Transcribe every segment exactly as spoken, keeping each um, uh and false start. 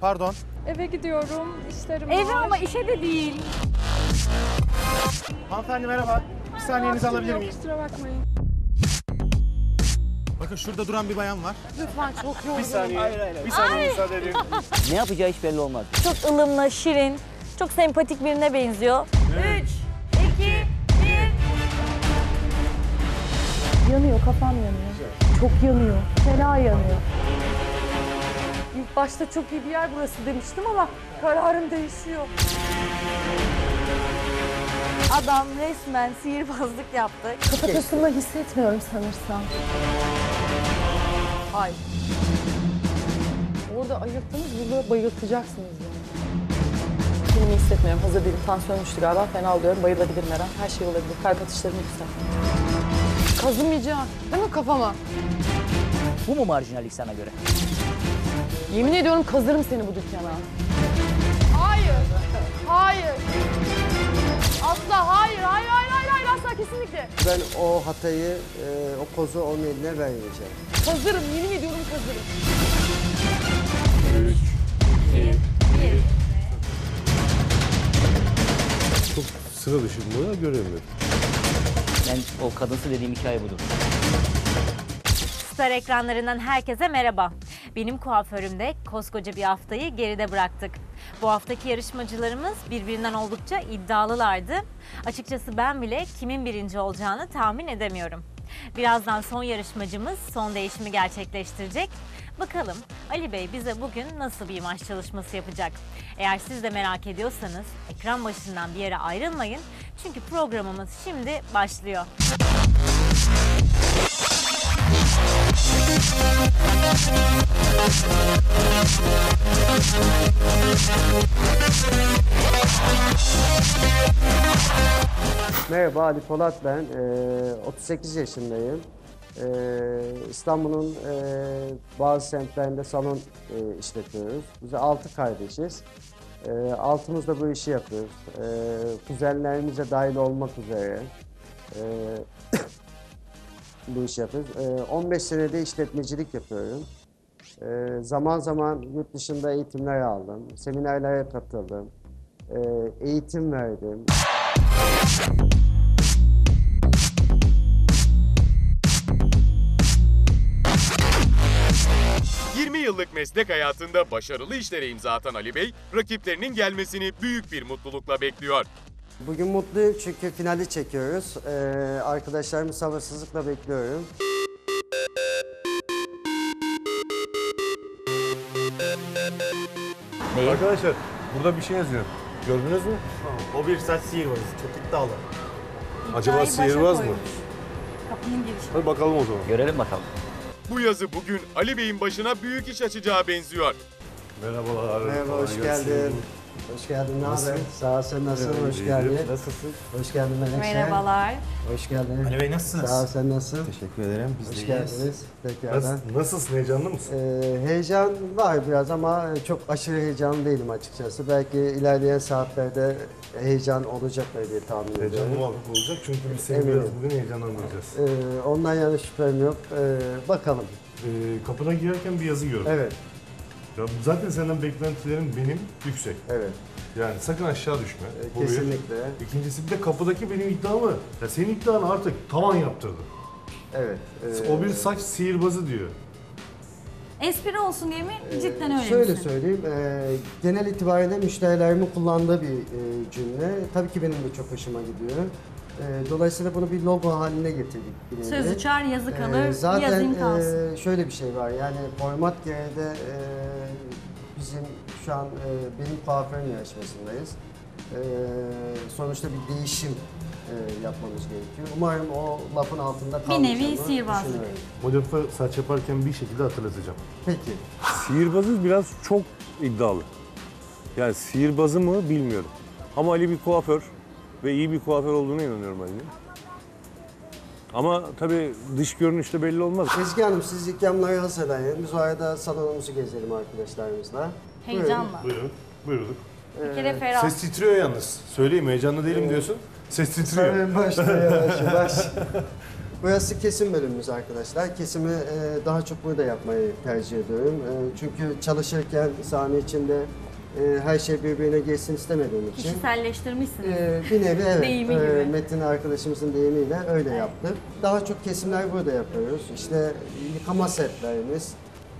Pardon. Eve gidiyorum, işlerim Eve var. Ama işe de değil. Hanımefendi merhaba. Bir saniyenizi alabilir miyim? Kusura bakmayın. Bakın şurada duran bir bayan var. Lütfen çok yorgunum. Bir saniye. Hayır, hayır. Bir saniye müsaade edeyim. Ne yapacağı hiç belli olmaz. Çok ılımlı, şirin, çok sempatik birine benziyor. Evet. Üç, iki, bir. Yanıyor, kafam yanıyor. Güzel. Çok yanıyor, fena yanıyor. İlk başta çok iyi bir yer burası demiştim ama kararım değişiyor. Adam resmen sihirbazlık yaptı. Kafatasını hissetmiyorum sanırsam. Hayır. Orada ayırttınız, burada bayıltacaksınız yani. Kendimi hissetmiyorum, hazır değilim. Tansiyonum düştü galiba, fena alıyorum. Bayılabilirim her an, her şey olabilir. Kalp atışlarım yüksek. Kazımayacağım, değil mi kafama? Bu mu marjinallik sana göre? Yemin ediyorum kazırım seni bu dükkana. Hayır, hayır. Asla hayır, hayır, hayır, hayır, hayır, asla kesinlikle. Ben o hatayı, e, o kozu onun eline ben yiyeceğim. Hazırım, yemin ediyorum hazırım. Üç, iki, bir. Çok sıra dışı bunu göremiyorum. Ben o kadınsı dediğim hikaye budur. Star ekranlarından herkese merhaba. Benim kuaförümde koskoca bir haftayı geride bıraktık. Bu haftaki yarışmacılarımız birbirinden oldukça iddialılardı. Açıkçası ben bile kimin birinci olacağını tahmin edemiyorum. Birazdan son yarışmacımız son değişimi gerçekleştirecek. Bakalım Ali Bey bize bugün nasıl bir imaj çalışması yapacak? Eğer siz de merak ediyorsanız ekran başından bir yere ayrılmayın. Çünkü programımız şimdi başlıyor. Merhaba, Ali Polat ben. Ee, otuz sekiz yaşındayım. Ee, İstanbul'un e, bazı semtlerinde salon e, işletiyoruz. Biz altı kardeşiz. E, altımızda bu işi yapıyoruz. E, kuzenlerimize dahil olmak üzere. E, bu işi yapıyoruz. on beş senede işletmecilik yapıyorum. Zaman zaman yurt dışında eğitimler aldım, seminerlere katıldım, eğitim verdim. yirmi yıllık meslek hayatında başarılı işlere imza atan Ali Bey, rakiplerinin gelmesini büyük bir mutlulukla bekliyor. Bugün mutluyum çünkü finali çekiyoruz. Ee, arkadaşlarımı sabırsızlıkla bekliyorum. Neyi? Arkadaşlar burada bir şey yazıyor. Gördünüz mü? Ha, o bir saç sihirbazı. Çok iddialı. Acaba sihirbaz mı? Kapının girişi. Hadi bakalım o zaman. Görelim bakalım. Bu yazı bugün Ali Bey'in başına büyük iş açacağı benziyor. Merhabalar. Merhaba, hoş geldin. Görüşürüz. Hoş geldin, ne haber? Sağ ol, sen nasılsın? Hoş geldin. Nasılsın? Hoş geldin Menekşe. Merhabalar. Hoş geldin. Ali Bey nasılsınız? Sağ ol, sen nasılsın? Teşekkür ederim. Biz hoş geldiniz tekrardan. Nasıl, nasılsın, heyecanlı mısın? Ee, heyecan var biraz ama çok aşırı heyecanlı değilim açıkçası. Belki ilerleyen saatlerde heyecan olacak diye tahmin ediyorum. Heyecan muhakkak olacak çünkü biz seni biraz bugün heyecanlandıracağız. Ee, ondan yana şüphem yok. Ee, bakalım. Ee, kapına girerken bir yazı gördüm. Evet. Ya zaten senden beklentilerim benim yüksek. Evet. Yani sakın aşağı düşme. E, kesinlikle. Bir. İkincisi bir de kapıdaki benim iddiamı, ya senin iddianı artık tavan yaptırdın. Evet. E, o bir saç sihirbazı diyor. Espri olsun diye mi? E, Cidden öyle. Şöyle misin? söyleyeyim, e, genel itibariyle müşterilerimin kullandığı bir e, cümle. Tabii ki benim de çok hoşuma gidiyor. E, dolayısıyla bunu bir logo haline getirdik. Bineyle. Söz uçar, yazı kalır, e, zaten, yazayım kalsın. Zaten şöyle bir şey var, yani format gereği de e, bizim şu an e, benim kuaförüm yarışmasındayız. E, sonuçta bir değişim e, yapmamız gerekiyor. Umarım o lafın altında kalmayacağını düşünüyorum. Bir nevi sihirbazlık. O lafı saç yaparken bir şekilde hatırlatacağım. Peki. Sihirbazı biraz çok iddialı. Yani sihirbazı mı bilmiyorum. Ama Ali bir kuaför. Ve iyi bir kuaför olduğuna inanıyorum Ali'nin. Ama tabii dış görünüşte belli olmaz. Ezgi Hanım siz ikramları hazırlayın. Biz o arada salonumuzu gezelim arkadaşlarımızla. Heyecanla. Buyurun. Buyurduk. Bir kere ferah. Ses titriyor yalnız. Söyleyeyim heyecanlı değilim ee, diyorsun. Ses titriyor. Başla yavaş yavaş. Burası kesim bölümümüz arkadaşlar. Kesimi e, daha çok burada yapmayı tercih ediyorum. E, çünkü çalışırken sahne içinde e, her şey birbirine geçsin istemediğim için. Kişiselleştirmişsiniz. E, bir nevi evet. Deyimi gibi. E, Metin arkadaşımızın deyimiyle öyle evet. yaptık. Daha çok kesimler burada yapıyoruz. İşte yıkama setlerimiz.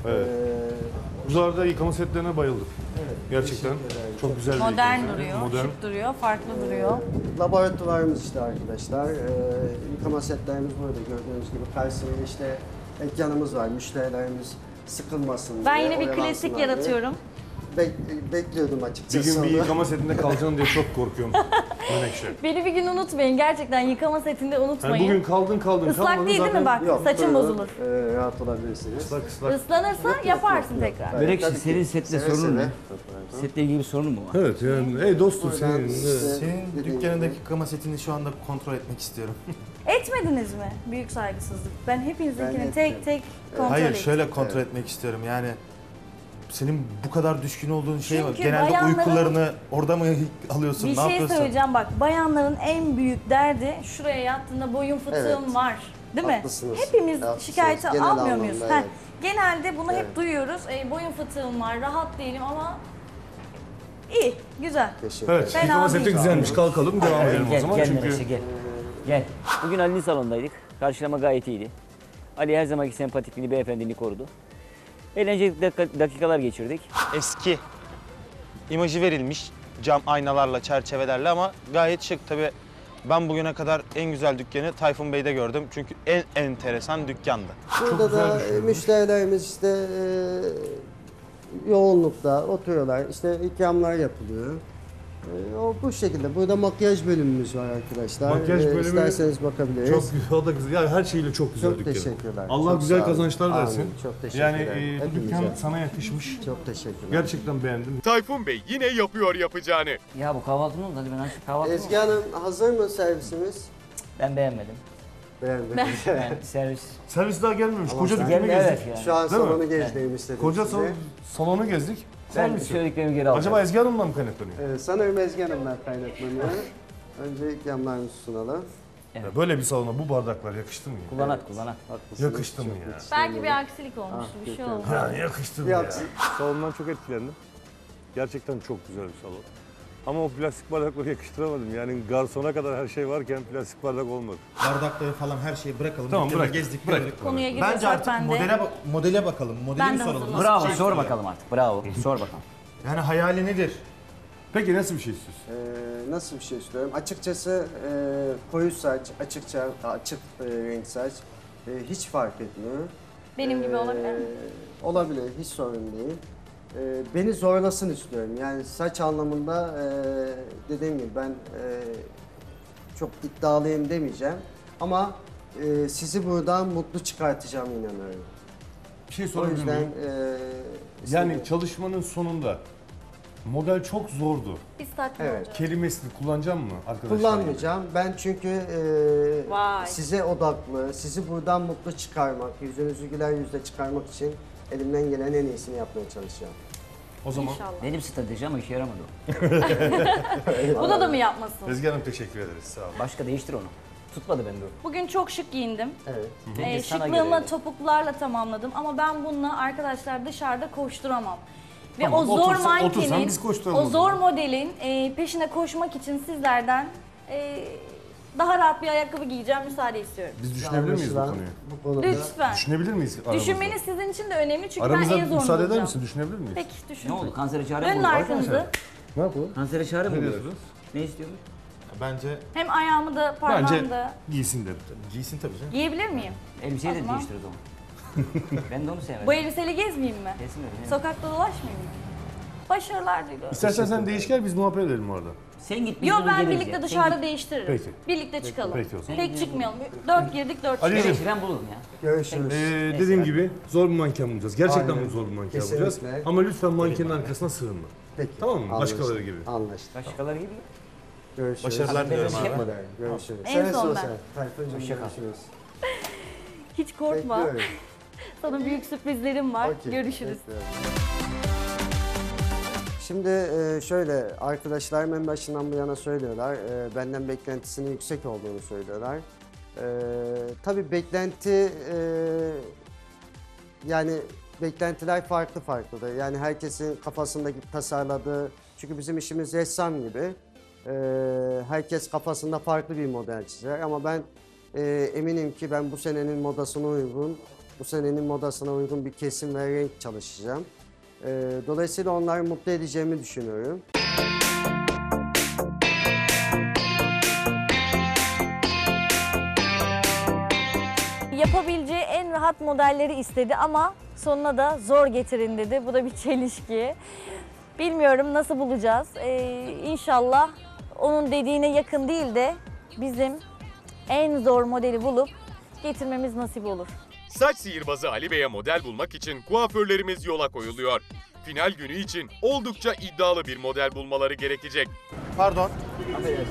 Evet. Ee, Uzarda yıkama setlerine bayıldık. Evet, gerçekten çok güzel bir modern yıkama. Duruyor, modern. Şık duruyor, farklı ee, duruyor. Laboratuvarımız işte arkadaşlar. Ee, yıkama setlerimiz burada gördüğünüz gibi. Karşısında işte ekranımız var, müşterilerimiz sıkılmasın ben diye. Ben yine bir klasik yaratıyorum. Bek, bekliyordum açıkçası. Bir gün bir yıkama setinde kalacağım diye çok korkuyorum. Menekşe. Beni bir gün unutmayın. Gerçekten yıkama setinde unutmayın. Yani bugün kaldın kaldın. Islak değil zaten... değil mi bak? Yok, saçın bozulur. E, rahat olabilirsiniz. Islak ıslak. Islanırsa yok, yaparsın yok, tekrar. Yok. Menekşe senin setle sorun ne? Setle ilgili bir sorun mu var? Evet yani. Ey dostum senin. Senin dükkanındaki yıkama setini şu anda kontrol etmek istiyorum. Etmediniz mi? Büyük saygısızlık. Ben hepinizinkini tek tek kontrol ettim. Hayır şöyle kontrol etmek istiyorum yani. Senin bu kadar düşkün olduğun şey var. Genelde uykularını orada mı alıyorsun? Bir ne şey yapıyorsun? Söyleyeceğim bak. Bayanların en büyük derdi şuraya yattığında boyun fıtığım evet. var. Değil mi? Haklısınız. Hepimiz haklısınız. Şikayeti genel almıyor muyuz? Evet. Genelde bunu evet. hep duyuyoruz. E, boyun fıtığım var, rahat değilim ama iyi, güzel. Evet, yıkama seti güzelmiş. Kalkalım, devam edelim o zaman. Gel, çünkü... gel, gel. gel. Bugün Ali'nin salondaydık. Karşılama gayet iyiydi. Ali her zamanki sempatikliğini, beyefendiliğini korudu. Eğlenceli dakikalar geçirdik. Eski imajı verilmiş cam aynalarla, çerçevelerle ama gayet şık. Tabii ben bugüne kadar en güzel dükkanı Tayfun Bey'de gördüm. Çünkü en enteresan dükkandı. Burada da müşterilerimiz işte e, yoğunlukta oturuyorlar. İşte ikramlar yapılıyor. E, o bu şekilde. Burada makyaj bölümümüz var arkadaşlar. Makyaj bölümü e, isterseniz bakabiliriz. Çok güzel, o da güzel. Yani her şeyle çok güzel çok dükkan. Teşekkürler. Allah çok güzel kazançlar versin. Amin. Çok teşekkürler. Yani e, bu dükkan sana yakışmış. Çok teşekkürler. Gerçekten beğendim. Tayfun Bey yine yapıyor yapacağını. Ya bu kahvaltı mı oldu? Hadi ben açık kahvaltı. Ezgi Hanım hazır mı servisimiz? Ben beğenmedim. Beğenmedim. Ben, ben servis. Servis daha gelmemiş. Koca dükkanı gezdik. Evet yani. Şu an değil salonu gezdiğim istedim. Koca sal salonu gezdik. Sen söylediklerimi geri al. Acaba Ezgi Hanım'dan mı kaynaklanıyor? Ee, sanırım Ezgi Hanım'dan kaynaklanıyor. Önce ikramlarımızı sunalım. Evet. Böyle bir salona bu bardaklar yakıştı mı ya? Kullanat evet. kullanat. Haklısın. Yakıştı mı ya? Belki bir aksilik olmuştu, ah, bir şey oldu. Ha, yakıştı mı ya? Salondan çok etkilendim. Gerçekten çok güzel bir salon. Ama o plastik bardakları yakıştıramadım. Yani garsona kadar her şey varken plastik bardak olmadı. Bardakları falan her şeyi bırakalım. Tamam bırak. Gezdik bırak. Konuya gireceğiz. Bence artık ben modele, de... modele bakalım. Modeli soralım. Bravo şey sor bakalım artık. Bravo sor bakalım. Yani hayali nedir? Peki nasıl bir şey istiyorsun? Ee, nasıl bir şey istiyorum? Açıkçası e, koyu saç, açıkça açık e, renk saç e, hiç fark etmiyor. Benim e, gibi olabilir mi? Olabilir. Hiç sorun değil. Ee, beni zorlasın istiyorum. Yani saç anlamında e, dediğim gibi ben e, çok iddialıyım demeyeceğim. Ama e, sizi buradan mutlu çıkartacağım inanıyorum. Bir şey sorabilir miyim? E, yani çalışmanın sonunda model çok zordu. Evet. Kelimesini kullanacağım mı arkadaşlar? Kullanmayacağım. Gibi? Ben çünkü e, size odaklı, sizi buradan mutlu çıkarmak, yüzünüzü güler yüzle çıkarmak için elimden gelen en iyisini yapmaya çalışacağım. O zaman İnşallah. Benim strateji ama işe yaramadı o. Bunu da mı yapmasın? Ezgi Hanım teşekkür ederiz. Sağ olun. Başka değiştir onu. Tutmadı bende o. Bugün çok şık giyindim. Evet. Ee, şıklığımla topuklarla tamamladım ama ben bununla arkadaşlar dışarıda koşturamam. Ve tamam, o zor otursan, mankenin, otursan o zor modelin e, peşine koşmak için sizlerden e, daha rahat bir ayakkabı giyeceğim, müsaade istiyorum. Biz düşünebilir miyiz bu konuyu? Lütfen. Düşünebilir miyiz aramızda? Düşünmeniz sizin için de önemli çünkü aramızda ben en zorunda müsaade eder misin? Düşünebilir miyiz? Peki, düşün. Ne oldu? Kansere çare mi bulduk arkadaşlar? Ne yapalım? Kansere çare mi buluyorsunuz? Ne istiyorsunuz? Bence... Hem ayağımı da, parmağımı bence da... Giysin derim. Giysin tabii canım. Giyebilir miyim? Elbiseyi de değiştir o zaman. Ben de onu sevmedim. Bu elbiseyle gezmeyeyim mi? Gezmeyeyim. Sokakta dolaşmayayım mı? Başarılar diliyorum. İstersen sen değiş gel, biz muhabbet edelim orada. Sen git, yo ben birlikte ya. Dışarıda sen değiştiririm. Peki. Birlikte peki. çıkalım. Peki o zaman. Tek çıkmayalım. Dört girdik, dört çıkalım. Değiştiren bulurum ya. Görüşürüz. Ee, dediğim gibi zor bir manken bulacağız. Gerçekten aynen. zor bir manken kesinlikle. Bulacağız. Ama lütfen mankenin arkasına sığınma. Peki. Tamam mı? Anlaştık. Başkaları gibi. Anlaştık. Başkaları gibi. Görüşürüz. Başarılar diliyorum abi. Yapma derim. Görüşürüz. En son ben. Tayfuncum görüşürüz. Hiç korkma. Sana büyük sürprizlerim var. Görüşürüz. Şimdi şöyle, arkadaşlarım en başından bu yana söylüyorlar, benden beklentisinin yüksek olduğunu söylüyorlar. Ee, tabii beklenti e, yani beklentiler farklı farklıdır. Yani herkesin kafasındaki tasarladığı, çünkü bizim işimiz ressam gibi. Ee, herkes kafasında farklı bir model çizer ama ben e, eminim ki ben bu senenin modasına uygun, bu senenin modasına uygun bir kesim ve renk çalışacağım. Ee, dolayısıyla onları mutlu edeceğimi düşünüyorum. Yapabileceği en rahat modelleri istedi ama sonuna da zor getirin dedi. Bu da bir çelişki. Bilmiyorum nasıl bulacağız. Ee, inşallah onun dediğine yakın değil de bizim en zor modeli bulup getirmemiz nasip olur. Saç sihirbazı Ali Bey'e model bulmak için kuaförlerimiz yola koyuluyor. Final günü için oldukça iddialı bir model bulmaları gerekecek. Pardon.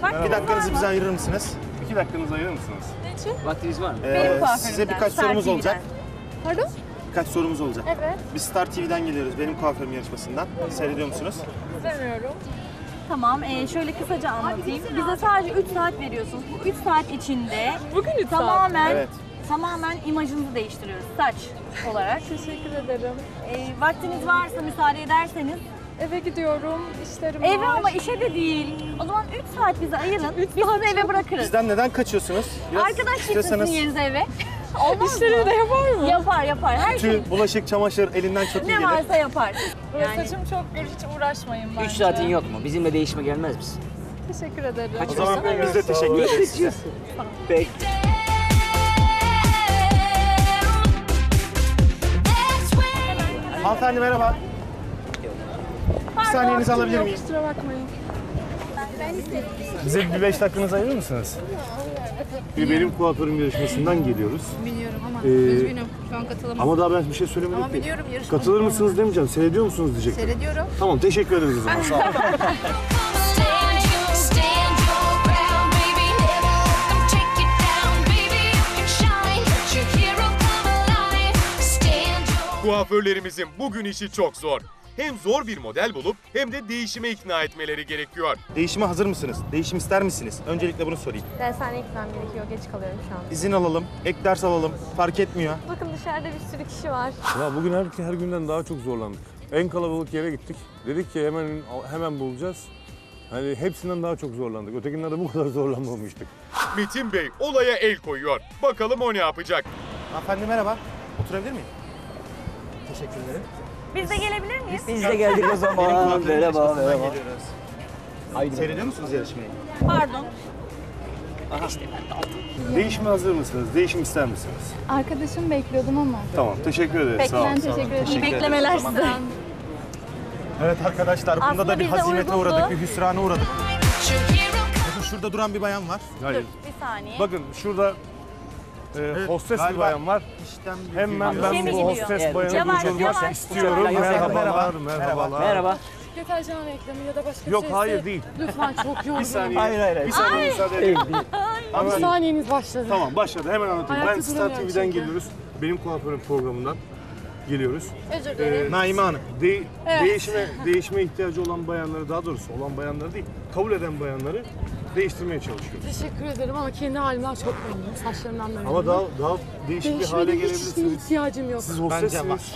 Bak, bir dakikanızı bize ayırır mısınız? İki dakikanızı ayırır mısınız? Ne için? Vaktiniz var mı? Ee, size birkaç sorumuz olacak. Pardon? Birkaç sorumuz olacak. Evet. Biz Star T V'den geliyoruz, Benim Kuaförüm yarışmasından. Seyrediyor musunuz? İzlemiyorum. Tamam, e, şöyle kısaca anlatayım. Bize sadece üç saat veriyorsunuz. Bu üç saat içinde bugün tamamen... Evet. Tamamen imajınızı değiştiriyoruz saç olarak. Teşekkür ederim. E, vaktiniz varsa müsaade ederseniz. Eve gidiyorum, işlerim eve var. Eve ama işe de değil. O zaman üç saat bize ayırın. Biz sizi eve bırakırız. Bizden neden kaçıyorsunuz? Biraz arkadaş gitsin yerinize eve. Olmaz İşleri mı? de yapar mı? Yapar yapar. Her Bütün şey... bulaşık, çamaşır elinden çok iyi gelir. Ne varsa yapar. Yani... Saçım çok gür, hiç uğraşmayın bence. üç saatin yok mu? Bizimle değişime gelmez misin? Teşekkür ederim. O zaman biz de teşekkür ederiz. Peki. Hanımefendi merhaba. Bir saniyenizi alabilir miyim? Kusura bakmayın. Bize bir beş dakikanızı ayırır mısınız? Bir Benim Kuaförüm yarışmasından geliyoruz. Biliyorum ama ee, üzgünüm. Şu an katılamam. Ama daha ben bir şey söylemedim. Ama biliyorum yarışmasını. Katılır mısınız demeyeceğim. Seyrediyor musunuz diyecektim. Seyrediyorum. Tamam teşekkür ederiz o zaman. Sağ olun. Kuaförlerimizin bugün işi çok zor. Hem zor bir model bulup hem de değişime ikna etmeleri gerekiyor. Değişime hazır mısınız? Değişim ister misiniz? Öncelikle bunu sorayım. Dershaneye gitmem gerekiyor. Geç kalıyorum şu an. İzin alalım, ek ders alalım. Fark etmiyor. Bakın dışarıda bir sürü kişi var. Ya bugün her, her günden daha çok zorlandık. En kalabalık yere gittik. Dedik ki hemen hemen bulacağız. Hani hepsinden daha çok zorlandık. Ötekinden de bu kadar zorlanmamıştık. Metin Bey olaya el koyuyor. Bakalım o ne yapacak? Hanımefendi merhaba. Oturabilir miyim? Teşekkür ederim. Biz de gelebilir miyiz? Biz de geldik o zaman. Merhaba, merhaba. Seyrediyor musunuz yarışmayı? Pardon. Aha. Değişime hazır mısınız? Değişim ister misiniz? Arkadaşım bekliyordum ama. Tamam, teşekkür ederiz. Peki, sağ olun. Teşekkür ederim. İyi beklemeler size. Evet arkadaşlar, bunda da bir hazimete uğradık, bir hüsrana uğradık. Bakın şurada duran bir bayan var. Dur, bir saniye. Bakın şurada... Ee, evet, hostes bir bayan var. Hemen ben, ben bu hostes evet. bayanı uçurmak istiyorum. Merhaaba, merhaba. Merhabalar. Merhaba. Gökaycan'ın reklamı ya da başka Yok, bir şey. Yok hayır değil. Lütfen çok yorgunum. Bir saniye. Hayır hayır. Bir saniye müsaade edin. Bir saniyeniz başladı. Tamam başladı. Hemen anlatayım. Hayatı ben Star T V'den geliyoruz. Benim Kuaförüm programından geliyoruz. Özür dilerim. Ee, Naime Hanım. De evet. Değişime değişime ihtiyacı olan bayanları, daha doğrusu olan bayanları değil, kabul eden bayanları değiştirmeye çalışıyoruz. Teşekkür ederim ama kendi halimden çok memnunum. Saçlarımdan memnunum. Ama daha daha değişik bir hale gelebilirsiniz. Değişmeye ihtiyacım yok. Siz hostessiniz.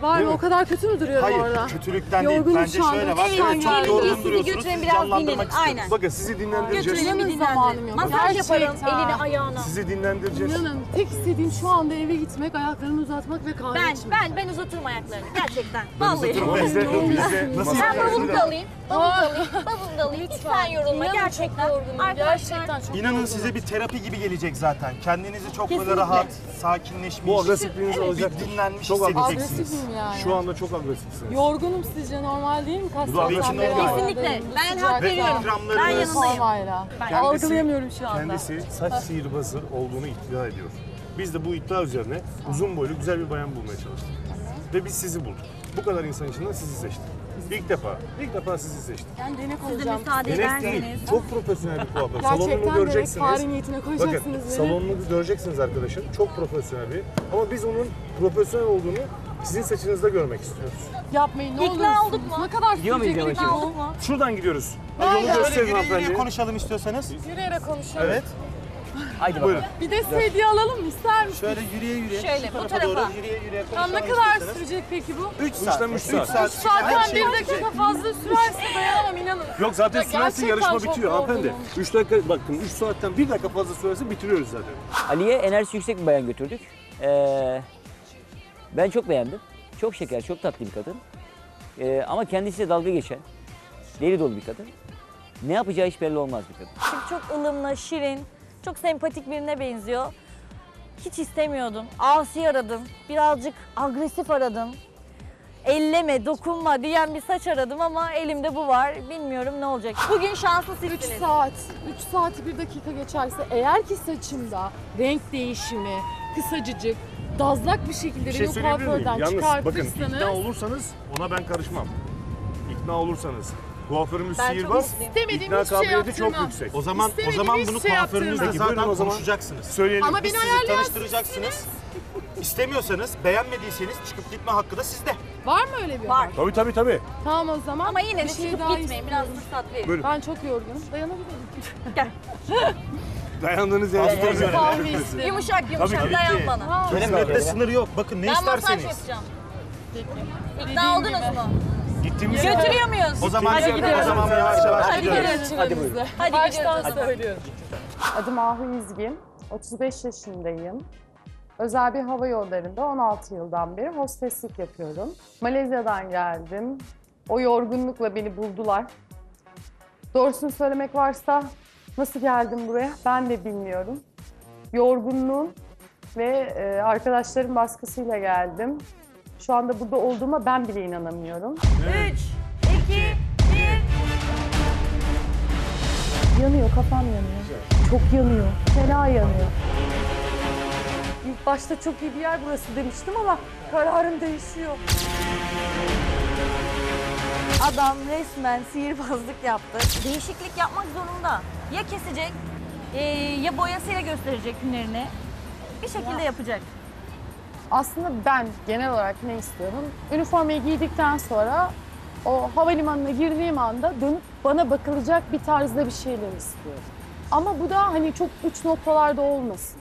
Var mı? O kadar kötü mü duruyorum Hayır, orada? Hayır, kötülükten değil. Yorgunum Bence şöyle var. Evet, çok yorgun duruyorsunuz. Canlandırmak istiyoruz. Aynen. Bakın sizi dinlendireceğiz. Götürelim bir zamanım yok. Masaj yaparım elini ayağına. Sizi dinlendireceğiz. İnanın tek istediğim şu anda eve gitmek, ayaklarımı uzatmak ve kahve ben, içmek. Ben, ben uzatırım ayaklarını gerçekten. Vallahi. Ben bavulu da alayım. Bavulu da alayım. Lütfen yorulma. Gerçekten. Arkadaşlar. İnanın size bir terapi gibi gelecek zaten. Kendinizi çok böyle rahat, sakinleşmiş. Bu agresifliğinizi alacak. Dinlenmiş hissedeceksiniz. Yani. Şu anda çok agresifsiniz. Yorgunum sizce normal değil mi? Kesinlikle. Ben hak veriyorum. Ben yanındayım. Ben algılayamıyorum şu anda. Kendisi saç sihirbazı olduğunu iddia ediyor. Biz de bu iddia üzerine uzun boylu güzel bir bayan bulmaya çalıştık. Ve biz sizi bulduk. Bu kadar insan içinden sizi seçtik. İlk defa. İlk defa sizi seçtim. Ben denek olacağım. Denek değil. Çok profesyonel bir kuaför. Salonunu göreceksiniz. Gerçekten denek fare niyetine koyacaksınız beni. Bakın salonunu göreceksiniz arkadaşım. Çok profesyonel bir. Ama biz onun profesyonel olduğunu sizin saçınızda görmek istiyoruz. Yapmayın ne olur. İkna olduk mu? Ne kadar sürecek ikna olduk mu? Şuradan gidiyoruz. Yolu gösterin hanımefendi. Yürüyerek konuşalım istiyorsanız. Yürüyerek konuşalım. Evet. Haydi bakalım. Bir de sedye alalım mı? İster misiniz? Şöyle yürüye yürüye. Şöyle bu tarafa. tarafa. Doğru, yürüye yürüye. Tam ne kadar sürecek peki bu? Üç saat. Üç saat. Üç saatten bir dakika fazla sürerse dayanamam inanın. Yok zaten sürerse yarışma bitiyor hanımefendi. Üç dakika baktım. Üç saatten bir dakika fazla sürerse bitiriyoruz zaten. Ali'ye enerjisi yüksek bir bayan götürdük. Ee, ben çok beğendim. Çok şeker, çok tatlı bir kadın. Ee, ama kendisiyle dalga geçen, deli dolu bir kadın. Ne yapacağı hiç belli olmaz bir kadın. Şimdi çok ılımlı, şirin, çok sempatik birine benziyor. Hiç istemiyordum. Asi aradım, birazcık agresif aradım. Elleme, dokunma diyen bir saç aradım ama elimde bu var. Bilmiyorum ne olacak. Bugün şanslı sizsiniz. üç saat, üç saati bir dakika geçerse eğer ki saçımda renk değişimi, kısacıcık, dazlak bir şekilde bir şey kuaförden çıkartırsanız... Bakın ikna olursanız ona ben karışmam. İkna olursanız. Kuaförümüz sihirbaz, ikna kabiliyeti şey çok yüksek. O zaman o zaman bunu şey kuaförünüzle zaten konuşacaksınız. Söyleyelim, ama biz sizi tanıştıracaksınız. İstemiyorsanız, beğenmediyseniz çıkıp gitme hakkı da sizde. Var mı öyle bir var? Hakkı? Tabii tabii tabii. Tamam o zaman. Ama yine de şey çıkıp daha gitmeyin, biraz fırsat verin. Buyurun. Ben çok yorgunum, dayanabilirim. Gel. Dayandığınız yer tutuyoruz. Yumuşak yumuşak dayan bana. Kesinlikle sınırı yok, bakın ne isterseniz. Ben masaj yapacağım. İkna oldunuz mu? Gittiğimiz götürüyor muyuz? O zaman hadi gidelim. O zaman yavaş yavaş hadi gidiyoruz. Hadi buyurun. Hadi baştan söylüyorum. Adım Ahu İzgi, otuz beş yaşındayım. Özel bir hava yollarında on altı yıldan beri hosteslik yapıyorum. Malezya'dan geldim. O yorgunlukla beni buldular. Doğrusunu söylemek varsa nasıl geldim buraya ben de bilmiyorum. Yorgunluğum ve arkadaşlarım baskısıyla geldim. Şu anda burada olduğuma ben bile inanamıyorum. üç, iki, bir... Yanıyor, kafam yanıyor. Çok yanıyor, fena yanıyor. İlk başta çok iyi bir yer burası demiştim ama kararım değişiyor. Adam resmen sihirbazlık yaptı. Değişiklik yapmak zorunda. Ya kesecek, ya boyasıyla gösterecek günlerini. Bir şekilde yapacak. Aslında ben genel olarak ne istiyorum? Üniformayı giydikten sonra o havalimanına girdiğim anda dönüp bana bakılacak bir tarzda bir şeyler istiyorum. Ama bu da hani çok uç noktalarda olmasın.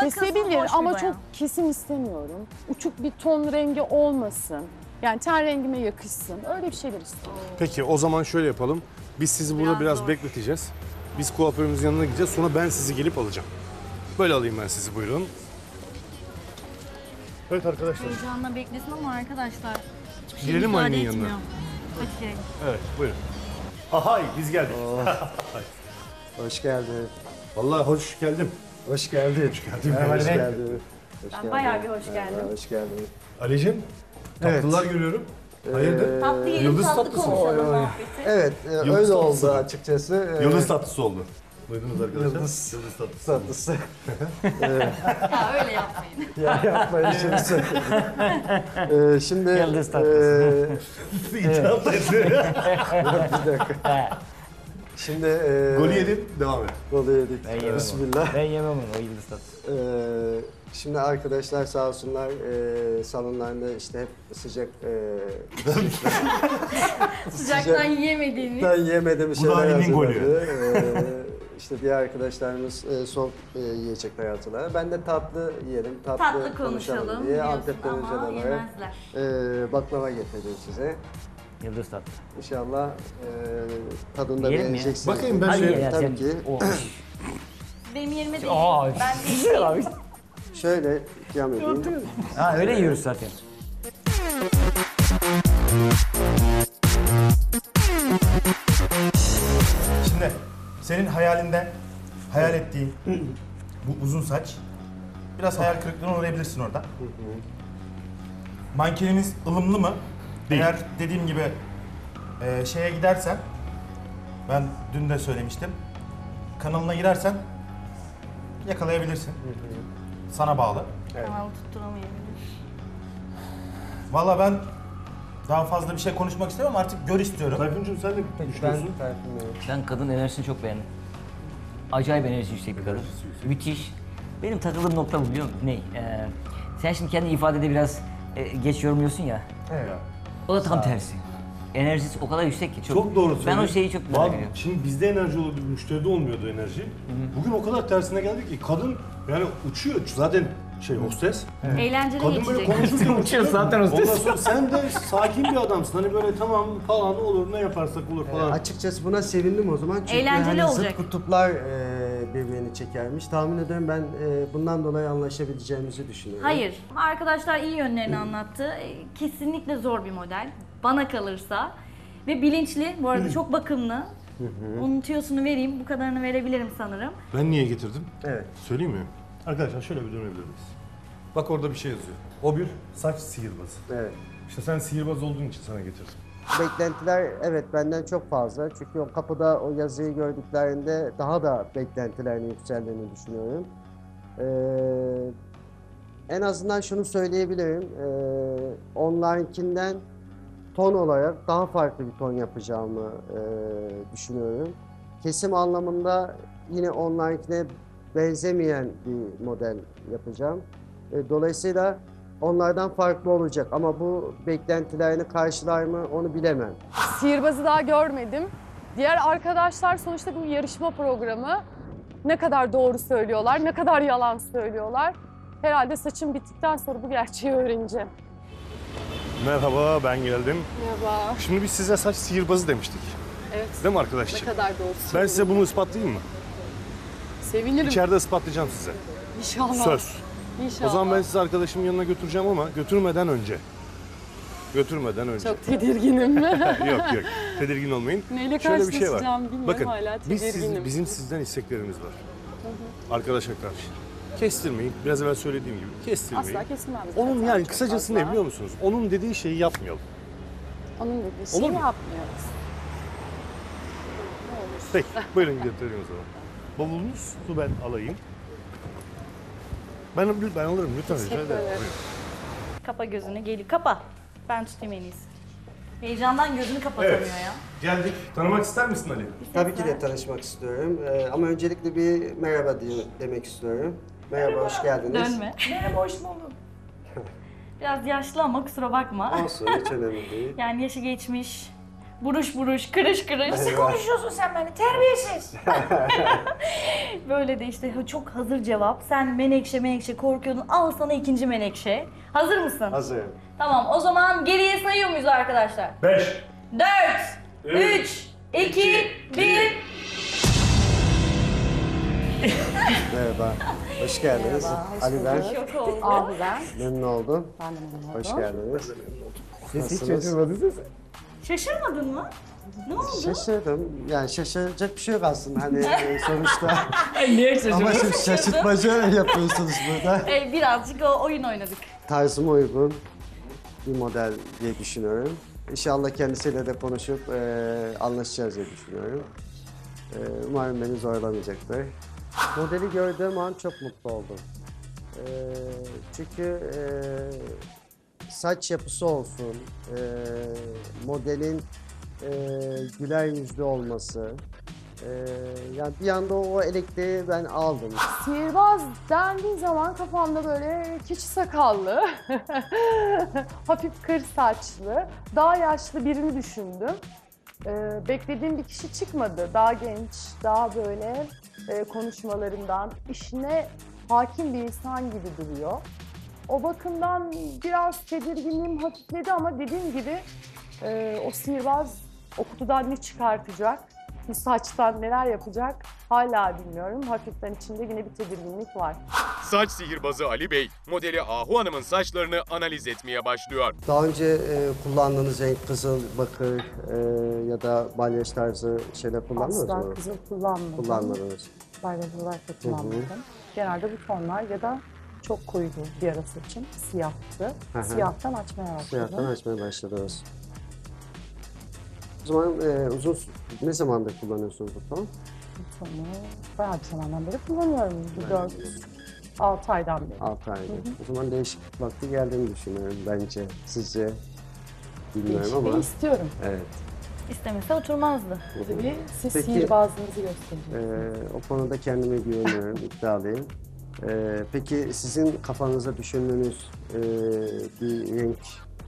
Kesebilir ama çok kesim istemiyorum. Uçuk bir ton rengi olmasın. Yani ten rengime yakışsın. Öyle bir şeyler istiyorum. Peki o zaman şöyle yapalım. Biz sizi burada biraz, biraz bekleteceğiz. Biz kuaförümüzün yanına gideceğiz. Sonra ben sizi gelip alacağım. Böyle alayım ben sizi, buyurun. Evet arkadaşlar. Heyecanla beklesin ama arkadaşlar hiçbir şey girelim ifade etmiyor. Hadi girelim. Evet buyurun. Ahay biz geldik. Hoş geldin. Vallahi hoş geldim. Hoş geldin. Hoş geldin. Hoş geldin. Ben bayağı bir hoş geldim. Hoş geldin. Ali'cim tatlılar evet. Görüyorum. Hayırdır? Tatlı yiyelim, yıldız tatlı konuşalım muhabbeti. Evet yıldız öyle oldu mı? Açıkçası. Yıldız tatlısı oldu. Duydunuz arkadaşlar. Yıldız, yıldız tatlısı. tatlısı. Evet. Ya öyle yapmayın. Ya yapmayın şimdi söyleyeyim. Ee, şimdi... Yıldız tatlısı. E, İtiraf da bir dakika. Şimdi... E, golü yedik, devam et. Golü yedik. Ben yemem Bismillah. Ben yemem onu, o yıldız tatlısı. Ee, şimdi arkadaşlar sağ olsunlar e, salonlarda işte hep sıcak... E, Sıcaktan yiyemediğiniz. Sıcaktan yemediğim şeyler hazırladı. Bu da Ali'nin golü. İşte diğer arkadaşlarımız e, soğuk e, yiyecekler hatırlar. Ben de tatlı yiyelim, tatlı, tatlı konuşalım, konuşalım diye Antep'ten önceden olarak e, baklava getirdim size. Yıldız tatlı. İnşallah e, tadında beğeneceksiniz. Bakayım ben şöyle tabii ki. Oh. Benim yerime değil. Aa, ben değil. Şöyle ikram edeyim. Ha öyle yiyoruz zaten. Şimdi. Senin hayalinden hayal ettiğin bu uzun saç, biraz hayal kırıklığına uğrayabilirsin orada. Mankenimiz ılımlı mı? Değil. Eğer dediğim gibi e, şeye gidersen, ben dün de söylemiştim, kanalına girersen yakalayabilirsin. Sana bağlı. Evet. Ama tutturamayabilir. Valla ben daha fazla bir şey konuşmak istemiyorum ama artık gör istiyorum. Tayfun'cum sen de düşünüyorsun. Ben, ben kadın enerjisini çok beğendim. Acayip enerjisi yüksek bir kadın. Müthiş. Benim takıldığım nokta bu biliyor musun? Ne? Ee, sen şimdi kendi ifadede biraz e, geç yorumluyorsun ya. Evet. O da tam tersi. enerjisi o kadar yüksek ki çok. Çok doğru söylüyorsun. Ben söyleyeyim. O şeyi çok merak ediyorum. Şimdi bizde enerji oluyordu, müşteride olmuyordu enerji. Hı -hı. Bugün o kadar tersine geldi ki kadın yani uçuyor zaten şey hostes. Evet. Eğlenceli kadın geçecek. Kadın böyle konuşurken uçuyor zaten hostes. Ondan sonra sen de sakin bir adamsın. Hani böyle tamam falan olur, ne yaparsak olur falan. E, açıkçası buna sevindim o zaman. Çünkü eğlenceli hani olacak. Zıt kutuplar e, birbirini çekermiş. Tahmin ediyorum ben e, bundan dolayı anlaşabileceğimizi düşünüyorum. Hayır. Arkadaşlar iyi yönlerini anlattı. Kesinlikle zor bir model. Bana kalırsa ve bilinçli, bu arada çok bakımlı. Onun tüyosunu vereyim, bu kadarını verebilirim sanırım. Ben niye getirdim? Evet. Söyleyeyim mi? Arkadaşlar şöyle bir dönebilir miyiz? Bak orada bir şey yazıyor. O bir saç sihirbazı. Evet. İşte sen sihirbaz olduğun için sana getirdim. Beklentiler evet benden çok fazla. Çünkü o kapıda o yazıyı gördüklerinde daha da beklentilerini yükseldiğini düşünüyorum. Ee, en azından şunu söyleyebilirim. Ee, onlarınkinden ton olarak daha farklı bir ton yapacağımı e, düşünüyorum. Kesim anlamında yine onlarınkine benzemeyen bir model yapacağım. E, dolayısıyla onlardan farklı olacak ama bu beklentilerini karşılar mı onu bilemem. Sihirbazı daha görmedim. Diğer arkadaşlar sonuçta bu yarışma programı, ne kadar doğru söylüyorlar, ne kadar yalan söylüyorlar. Herhalde saçım bittikten sonra bu gerçeği öğreneceğim. Merhaba, ben geldim. Merhaba. Şimdi biz size saç sihirbazı demiştik. Evet. Değil mi arkadaşlar? Ne kadar doğrusu. Ben size bunu ispatlayayım mı? Sevinirim. İçeride ispatlayacağım size. İnşallah. Söz. İnşallah. O zaman ben sizi arkadaşımın yanına götüreceğim ama götürmeden önce. Götürmeden önce. Çok tedirginim. Yok yok, tedirgin olmayın. Neyle şöyle bir şey var. Bilmiyorum. Bakın, hala biz siz, bizim sizden isteklerimiz var. Hı hı. Arkadaşa karşı. Kestirmeyin. Biraz evvel söylediğim gibi. Kestirmeyin. Asla kesilmez. Onun yani kısacası ne biliyor musunuz? Onun dediği şeyi yapmayalım. Onun dediği şeyi yapmıyoruz. Ne olur? Peki, buyurun götüreyim o zaman. Bavulunuzu ben alayım. Ben, ben alırım lütfen. Teşekkür ederim. Kapa gözünü, gel. Kapa. Ben tutayım en iyisi. Heyecandan gözünü kapatamıyor evet. Ya. Geldik. Tanımak ister misin Ali? Tabii ki de tanışmak istiyorum. Ee, ama öncelikle bir merhaba diye demek istiyorum. Merhaba, merhaba, hoş geldiniz. Dönme. Merhaba, hoş bulduk. Biraz yaşlı ama kusura bakma. Olsun, hiç önemli değil. Yani yaşı geçmiş, buruş buruş, kırış kırış. Nasıl konuşuyorsun sen benimle? Terbiyesiz. Böyle de işte çok hazır cevap. Sen Menekşe, Menekşe korkuyordun. Al sana ikinci Menekşe. Hazır mısın? Hazırım. Tamam, o zaman geriye sayıyor muyuz arkadaşlar? Beş. Dört. Üç. İki. Bir. Merhaba, hoş geldiniz. Merhaba, Ali ben. Şok oldum. Abi ben. Memnun oldum. Ben de memnun oldum. Hoş geldiniz. Siz hiç şaşırmadınız mı? Şaşırmadın mı? Ne oldu? Şaşırdım. Yani şaşıracak bir şey yok aslında. Hani sonuçta... Niye şaşırdın? Ama şimdi şaşırtmaca yapıyorsunuz burada. E, birazcık o oyun oynadık. Tarzıma uygun bir model diye düşünüyorum. İnşallah kendisiyle de konuşup e, anlaşacağız diye düşünüyorum. E, umarım beni zorlamayacaktır. Modeli gördüğüm an çok mutlu oldum. Ee, çünkü e, saç yapısı olsun, e, modelin e, güler yüzlü olması. E, yani bir anda o elektriği ben aldım. Sihirbaz dendiği zaman kafamda böyle keçi sakallı, hafif kır saçlı, daha yaşlı birini düşündüm. Ee, beklediğim bir kişi çıkmadı. Daha genç, daha böyle e, konuşmalarından, işine hakim bir insan gibi duruyor. O bakımdan biraz tedirginliğim hafifledi ama dediğim gibi e, o sihirbaz o kutudan ne çıkartacak, bu saçtan neler yapacak hala bilmiyorum. Hafiften içinde yine bir tedirginlik var. Saç sihirbazı Ali Bey, modeli Ahu Hanım'ın saçlarını analiz etmeye başlıyor. Daha önce e, kullandığınız renk kızıl, bakır e, ya da balyaj tarzı şeyler kullandınız mı? Asla kızıl kullanmadım. Kullanmadınız. Balyaj olarak da kullanmadım. Hı -hı. Genelde bu tonlar ya da çok koydu bir arası için siyahtı. Hı -hı. Siyahtan açmaya başladım. Siyahtan açmaya başladınız. O zaman e, uzun, ne zamandır kullanıyorsunuz bu ton? Bu tonu bayağı bir zamandan beri kullanıyorum. dört altı aydan beri. altı aydan. Hı hı. O zaman değişiklik vakti geldiğini düşünüyorum bence. Sizce bilmiyorum ama. Ben istiyorum. Evet. İstemese oturmazdı. Tabii siz sihirbazlığınızı göstereceksiniz. E, o konuda kendime güveniyorum, iddialıyım. E, peki sizin kafanıza düşündüğünüz e, bir renk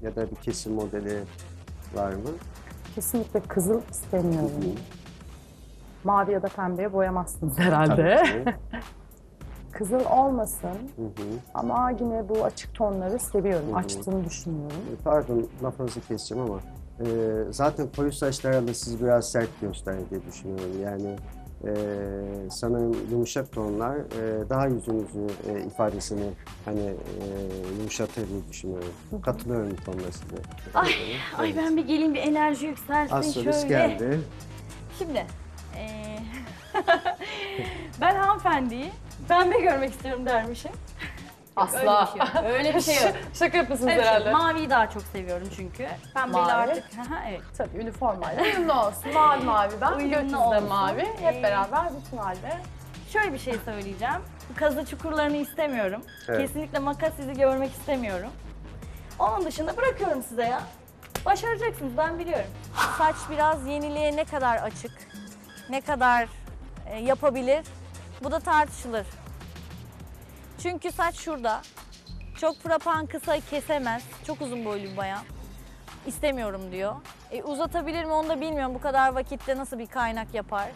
ya da bir kesim modeli var mı? kesinlikle kızıl istemiyorum. Hı hı. Mavi ya da pembeye boyamazsınız herhalde. Kızıl olmasın, hı hı, ama yine bu açık tonları seviyorum, hı hı, açtığını düşünüyorum. Pardon, lafınızı keseceğim ama e, zaten koyu saçlarla da siz biraz sert gösterir diye düşünüyorum. Yani e, sanırım yumuşak tonlar e, daha yüzünüzü e, ifadesini hani e, yumuşatır diye düşünüyorum. Hı hı. Katılıyorum bu konuda size. Ay, evet. Ay ben bir geleyim, bir enerji yükselsin. Astrolojik geldi. Şimdi. E... ben hanımefendiyi pembe görmek istiyorum dermişim. Asla. Öyle bir şey yok. Şaka yapıyorsunuz evet, herhalde. Maviyi daha çok seviyorum çünkü. Pembeyle artık. Evet. Tabii üniformayla. Uyumlu olsun. Mavi mavi ben. Götünüzde mavi. Hep ee... beraber bütün halde. Şöyle bir şey söyleyeceğim. Kazı çukurlarını istemiyorum. Evet. Kesinlikle makas izi görmek istemiyorum. Onun dışında bırakıyorum size ya. Başaracaksınız ben biliyorum. Saç biraz yeniliğe ne kadar açık, ne kadar yapabilir, bu da tartışılır. Çünkü saç şurada. Çok frapan kısa kesemez. Çok uzun boylu bir bayan. İstemiyorum diyor. E, uzatabilir mi onu da bilmiyorum. Bu kadar vakitte nasıl bir kaynak yapar?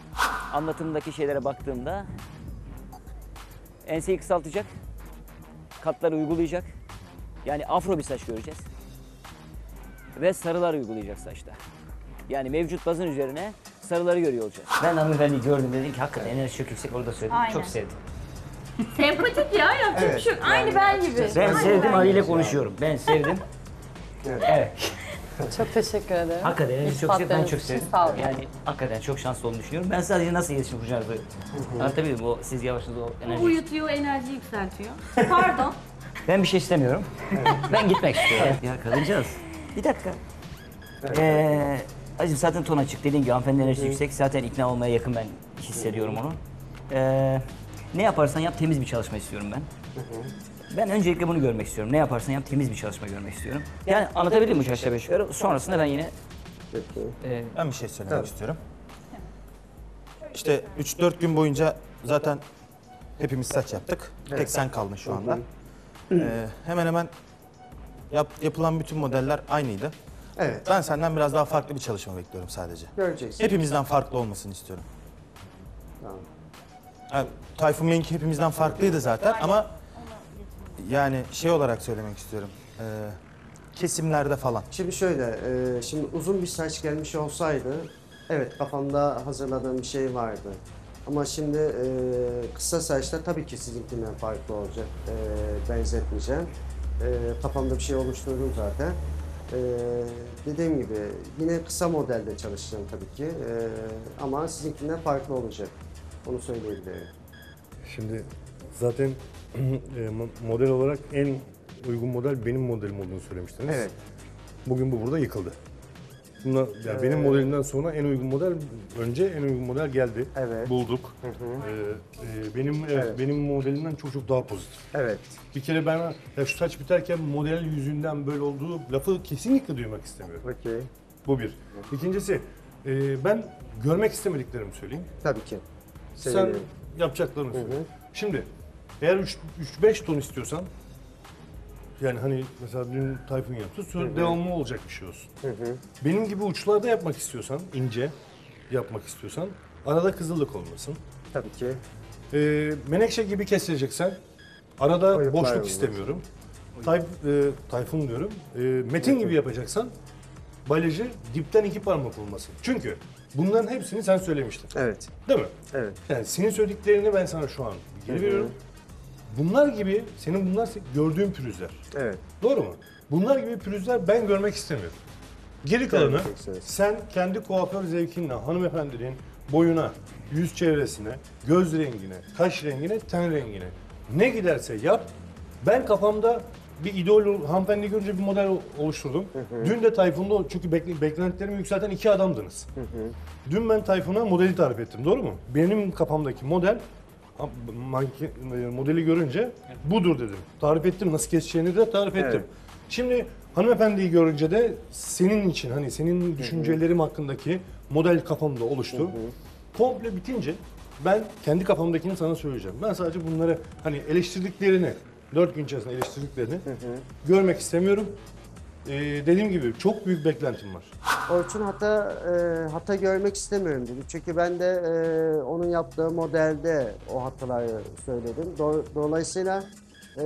Anlatımdaki şeylere baktığımda enseyi kısaltacak, katları uygulayacak. Yani afro bir saç göreceğiz. Ve sarılar uygulayacak saçta. Yani mevcut bazın üzerine sarıları görüyor olacağız. Ben hanımefendiyi gördüm, dedim ki hakikaten enerji çok yüksek, orada söyledim. Aynen. Çok sevdim. Sempatik ya, yapacak evet, bir şey yok. Aynı yani ben gibi. Ben aynı sevdim, Ali ile konuşuyorum. Ben sevdim. Evet. Evet. Çok teşekkür ederim. Hakikaten enerji çok yüksek, ben çok sevdim. Sağ olun. Yani hakikaten çok şanslı olduğunu düşünüyorum. Ben sadece nasıl iletişim kuracağınızı anlatabilirim. O, siz yavaşınız o enerji. O uyutuyor, enerji yükseltiyor. Pardon. Ben bir şey istemiyorum. Evet. Ben gitmek istiyorum. Evet. Ya kadıncağız. Bir dakika. Evet. Ee, Acım zaten ton açık, dediğim gibi hanımefendi enerjisi evet, yüksek, zaten ikna olmaya yakın ben hissediyorum onu. Ee, ne yaparsan yap temiz bir çalışma istiyorum ben. Hı-hı. Ben öncelikle bunu görmek istiyorum, ne yaparsan yap temiz bir çalışma görmek istiyorum. Yani, yani anlatabildim mi bu çalışma beş yukarı, sonrasında ben yine... E, ben bir şey söylemek tabii istiyorum. İşte üç dört gün boyunca zaten hepimiz saç yaptık, evet, tek sen kaldın şu anda. Ee, hemen hemen yap, yapılan bütün modeller aynıydı. Evet. Ben senden biraz daha farklı bir çalışma bekliyorum sadece. Göreceksin. Hepimizden farklı olmasını istiyorum. Tamam. Yani, Tayfun Menki hepimizden farklıydı zaten ama... Yani şey olarak söylemek istiyorum. E, kesimlerde falan. Şimdi şöyle, e, şimdi uzun bir saç gelmiş olsaydı... Evet, kafamda hazırladığım bir şey vardı. Ama şimdi e, kısa saçta tabii ki sizinkinden farklı olacak. E, benzetmeyeceğim. E, kafamda bir şey oluşturdum zaten. Ee, dediğim gibi yine kısa modelde çalışacağım tabii ki ee, ama sizinkinden farklı olacak, onu söyleyebilirim. Şimdi zaten model olarak en uygun model benim modelim olduğunu söylemiştiniz. Evet. Bugün bu burada yıkıldı. Buna, yani ee... benim modelimden sonra en uygun model, önce en uygun model geldi, evet, bulduk. Hı hı. Ee, e, benim evet, evet, benim modelimden çok çok daha pozitif. Evet. Bir kere ben ya şu saç biterken model yüzünden böyle olduğu lafı kesinlikle duymak istemiyorum. Okay. Bu bir. İkincisi, e, ben görmek istemediklerimi söyleyeyim. Tabii ki. Sen yapacaklarını söyle. Şimdi, eğer üç beş ton istiyorsan, yani hani mesela dün Tayfun yaptı, sonra hı hı, devamlı olacak bir şey olsun. Hı hı. Benim gibi uçlarda yapmak istiyorsan, ince yapmak istiyorsan, arada kızıllık olmasın. Tabii ki. Ee, Menekşe gibi kesileceksen, arada oyuklar boşluk olmaz, istemiyorum. Tay, e, Tayfun diyorum, e, Metin evet, gibi yapacaksan, balyajı dipten iki parmak olmasın. Çünkü bunların hepsini sen söylemiştin. Evet. Değil mi? Evet. Yani senin söylediklerini ben sana şu an geri veriyorum. Bunlar gibi, senin bunlar gördüğün pürüzler. Evet. Doğru mu? Bunlar gibi pürüzler ben görmek istemiyorum. Geri kalanı sen kendi kuaför zevkinle, hanımefendinin boyuna, yüz çevresine, göz rengine, kaş rengine, ten rengine ne giderse yap. Ben kafamda bir idol, hanımefendi görünce bir model oluşturdum. Hı hı. Dün de Tayfun'da, çünkü beklentilerimi yükselten iki adamdınız. Hı hı. Dün ben Tayfun'a modeli tarif ettim, doğru mu? Benim kafamdaki model, Manki, modeli görünce evet, budur dedim. Tarif ettim, nasıl keseceğini de tarif ettim. Evet. Şimdi hanımefendiyi görünce de senin için, hani senin düşüncelerim hakkındaki model kafamda oluştu. Hı hı. Komple bitince ben kendi kafamdakini sana söyleyeceğim. Ben sadece bunları, hani eleştirdiklerini, dört gün içerisinde eleştirdiklerini hı hı, görmek istemiyorum. e, dediğim gibi çok büyük beklentim var. Orçun hata e, hata görmek istemiyorum dedi. Çünkü ben de e, onun yaptığı modelde o hataları söyledim. Do dolayısıyla e,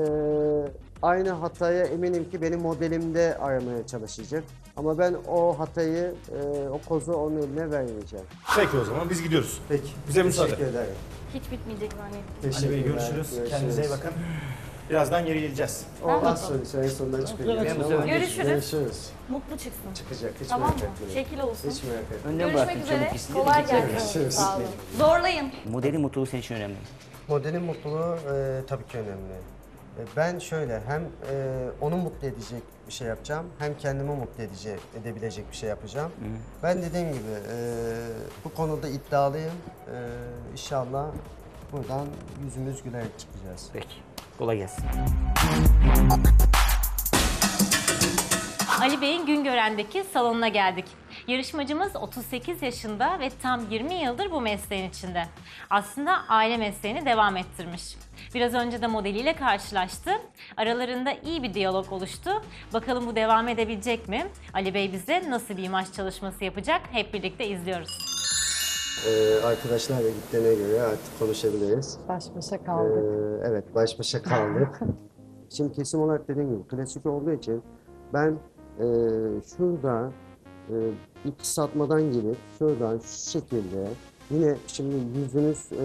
aynı hataya eminim ki benim modelimde aramaya çalışacak. Ama ben o hatayı, e, o kozu onun eline vermeyeceğim. Peki o zaman biz gidiyoruz. Peki. Bize müsaade. Teşekkür ederim. Hiç bitmeyecek zannettim. Teşekkür ederim. Görüşürüz. Görüşürüz. Kendinize iyi bakın. Birazdan geri geleceğiz. Olmaz sonra çayın sonundan çıkacak. Görüşürüz. Görüşürüz. Mutlu çıksın. Çıkacak. Hiç tamam merak etmeyin. Şekil olsun. Hiç merak etmeyin. Görüşmek üzere. Kolay gelsin. Sağ olun. Zorlayın. Modelin mutluluğu senin için önemli. Modelin mutluluğu e, tabii ki önemli. Ben şöyle hem e, onu mutlu edecek bir şey yapacağım, hem kendimi mutlu edecek, edebilecek bir şey yapacağım. Hmm. Ben dediğim gibi e, bu konuda iddialıyım. E, inşallah buradan yüzümüz gülerek çıkacağız. Peki, kolay gelsin. Ali Bey'in Güngören'deki salonuna geldik. Yarışmacımız otuz sekiz yaşında ve tam yirmi yıldır bu mesleğin içinde. Aslında aile mesleğini devam ettirmiş. Biraz önce de modeliyle karşılaştı. Aralarında iyi bir diyalog oluştu. Bakalım bu devam edebilecek mi? Ali Bey bize nasıl bir imaj çalışması yapacak? Hep birlikte izliyoruz. Ee, arkadaşlar ve gittiğine göre artık konuşabiliriz. Baş başa kaldık. Ee, evet, baş başa kaldık. Şimdi kesim olarak dediğim gibi klasik olduğu için ben e, şurada e, ilk satmadan gelip şuradan şu şekilde yine şimdi yüzünüz e,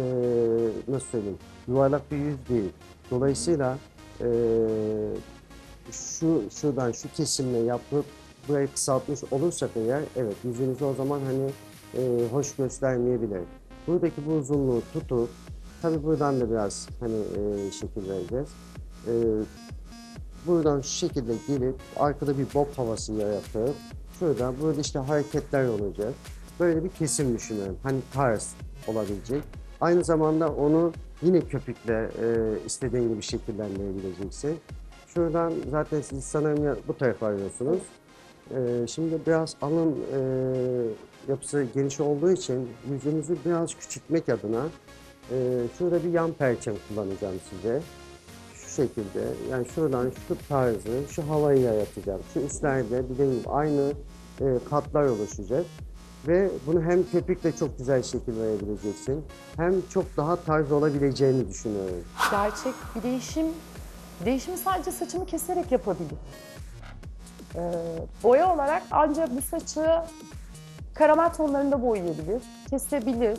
nasıl söyleyeyim, yuvarlak bir yüz değil. Dolayısıyla e, şu şuradan şu kesimle yapıp burayı kısaltmış olursak eğer, evet yüzünüzü o zaman hani e, hoş göstermeyebilir. Buradaki bu uzunluğu tutup tabii buradan da biraz hani e, şekil vereceğiz. E, buradan şu şekilde gelip arkada bir bob havası yaratıp şuradan burada işte hareketler olacak. Böyle bir kesim düşünüyorum. Hani tarz olabilecek. Aynı zamanda onu yine köpükle e, istediğin gibi şekillendirebileceksin. Şuradan zaten siz sanırım ya, bu tarafa arıyorsunuz. E, şimdi biraz alın e, yapısı geniş olduğu için yüzünüzü biraz küçültmek adına e, şurada bir yan perçem kullanacağım size. Şu şekilde yani şuradan şu tarzı, şu havayı yaratacağım. Şu üstlerde bildiğim gibi aynı e, katlar oluşacak. Ve bunu hem köpükle çok güzel şekil verebileceksin, hem çok daha tarz olabileceğini düşünüyorum. Gerçek bir değişim, değişimi sadece saçımı keserek yapabilirim. Ee, boya olarak ancak bu saçı karamel tonlarında boyayabilir, kesebilir.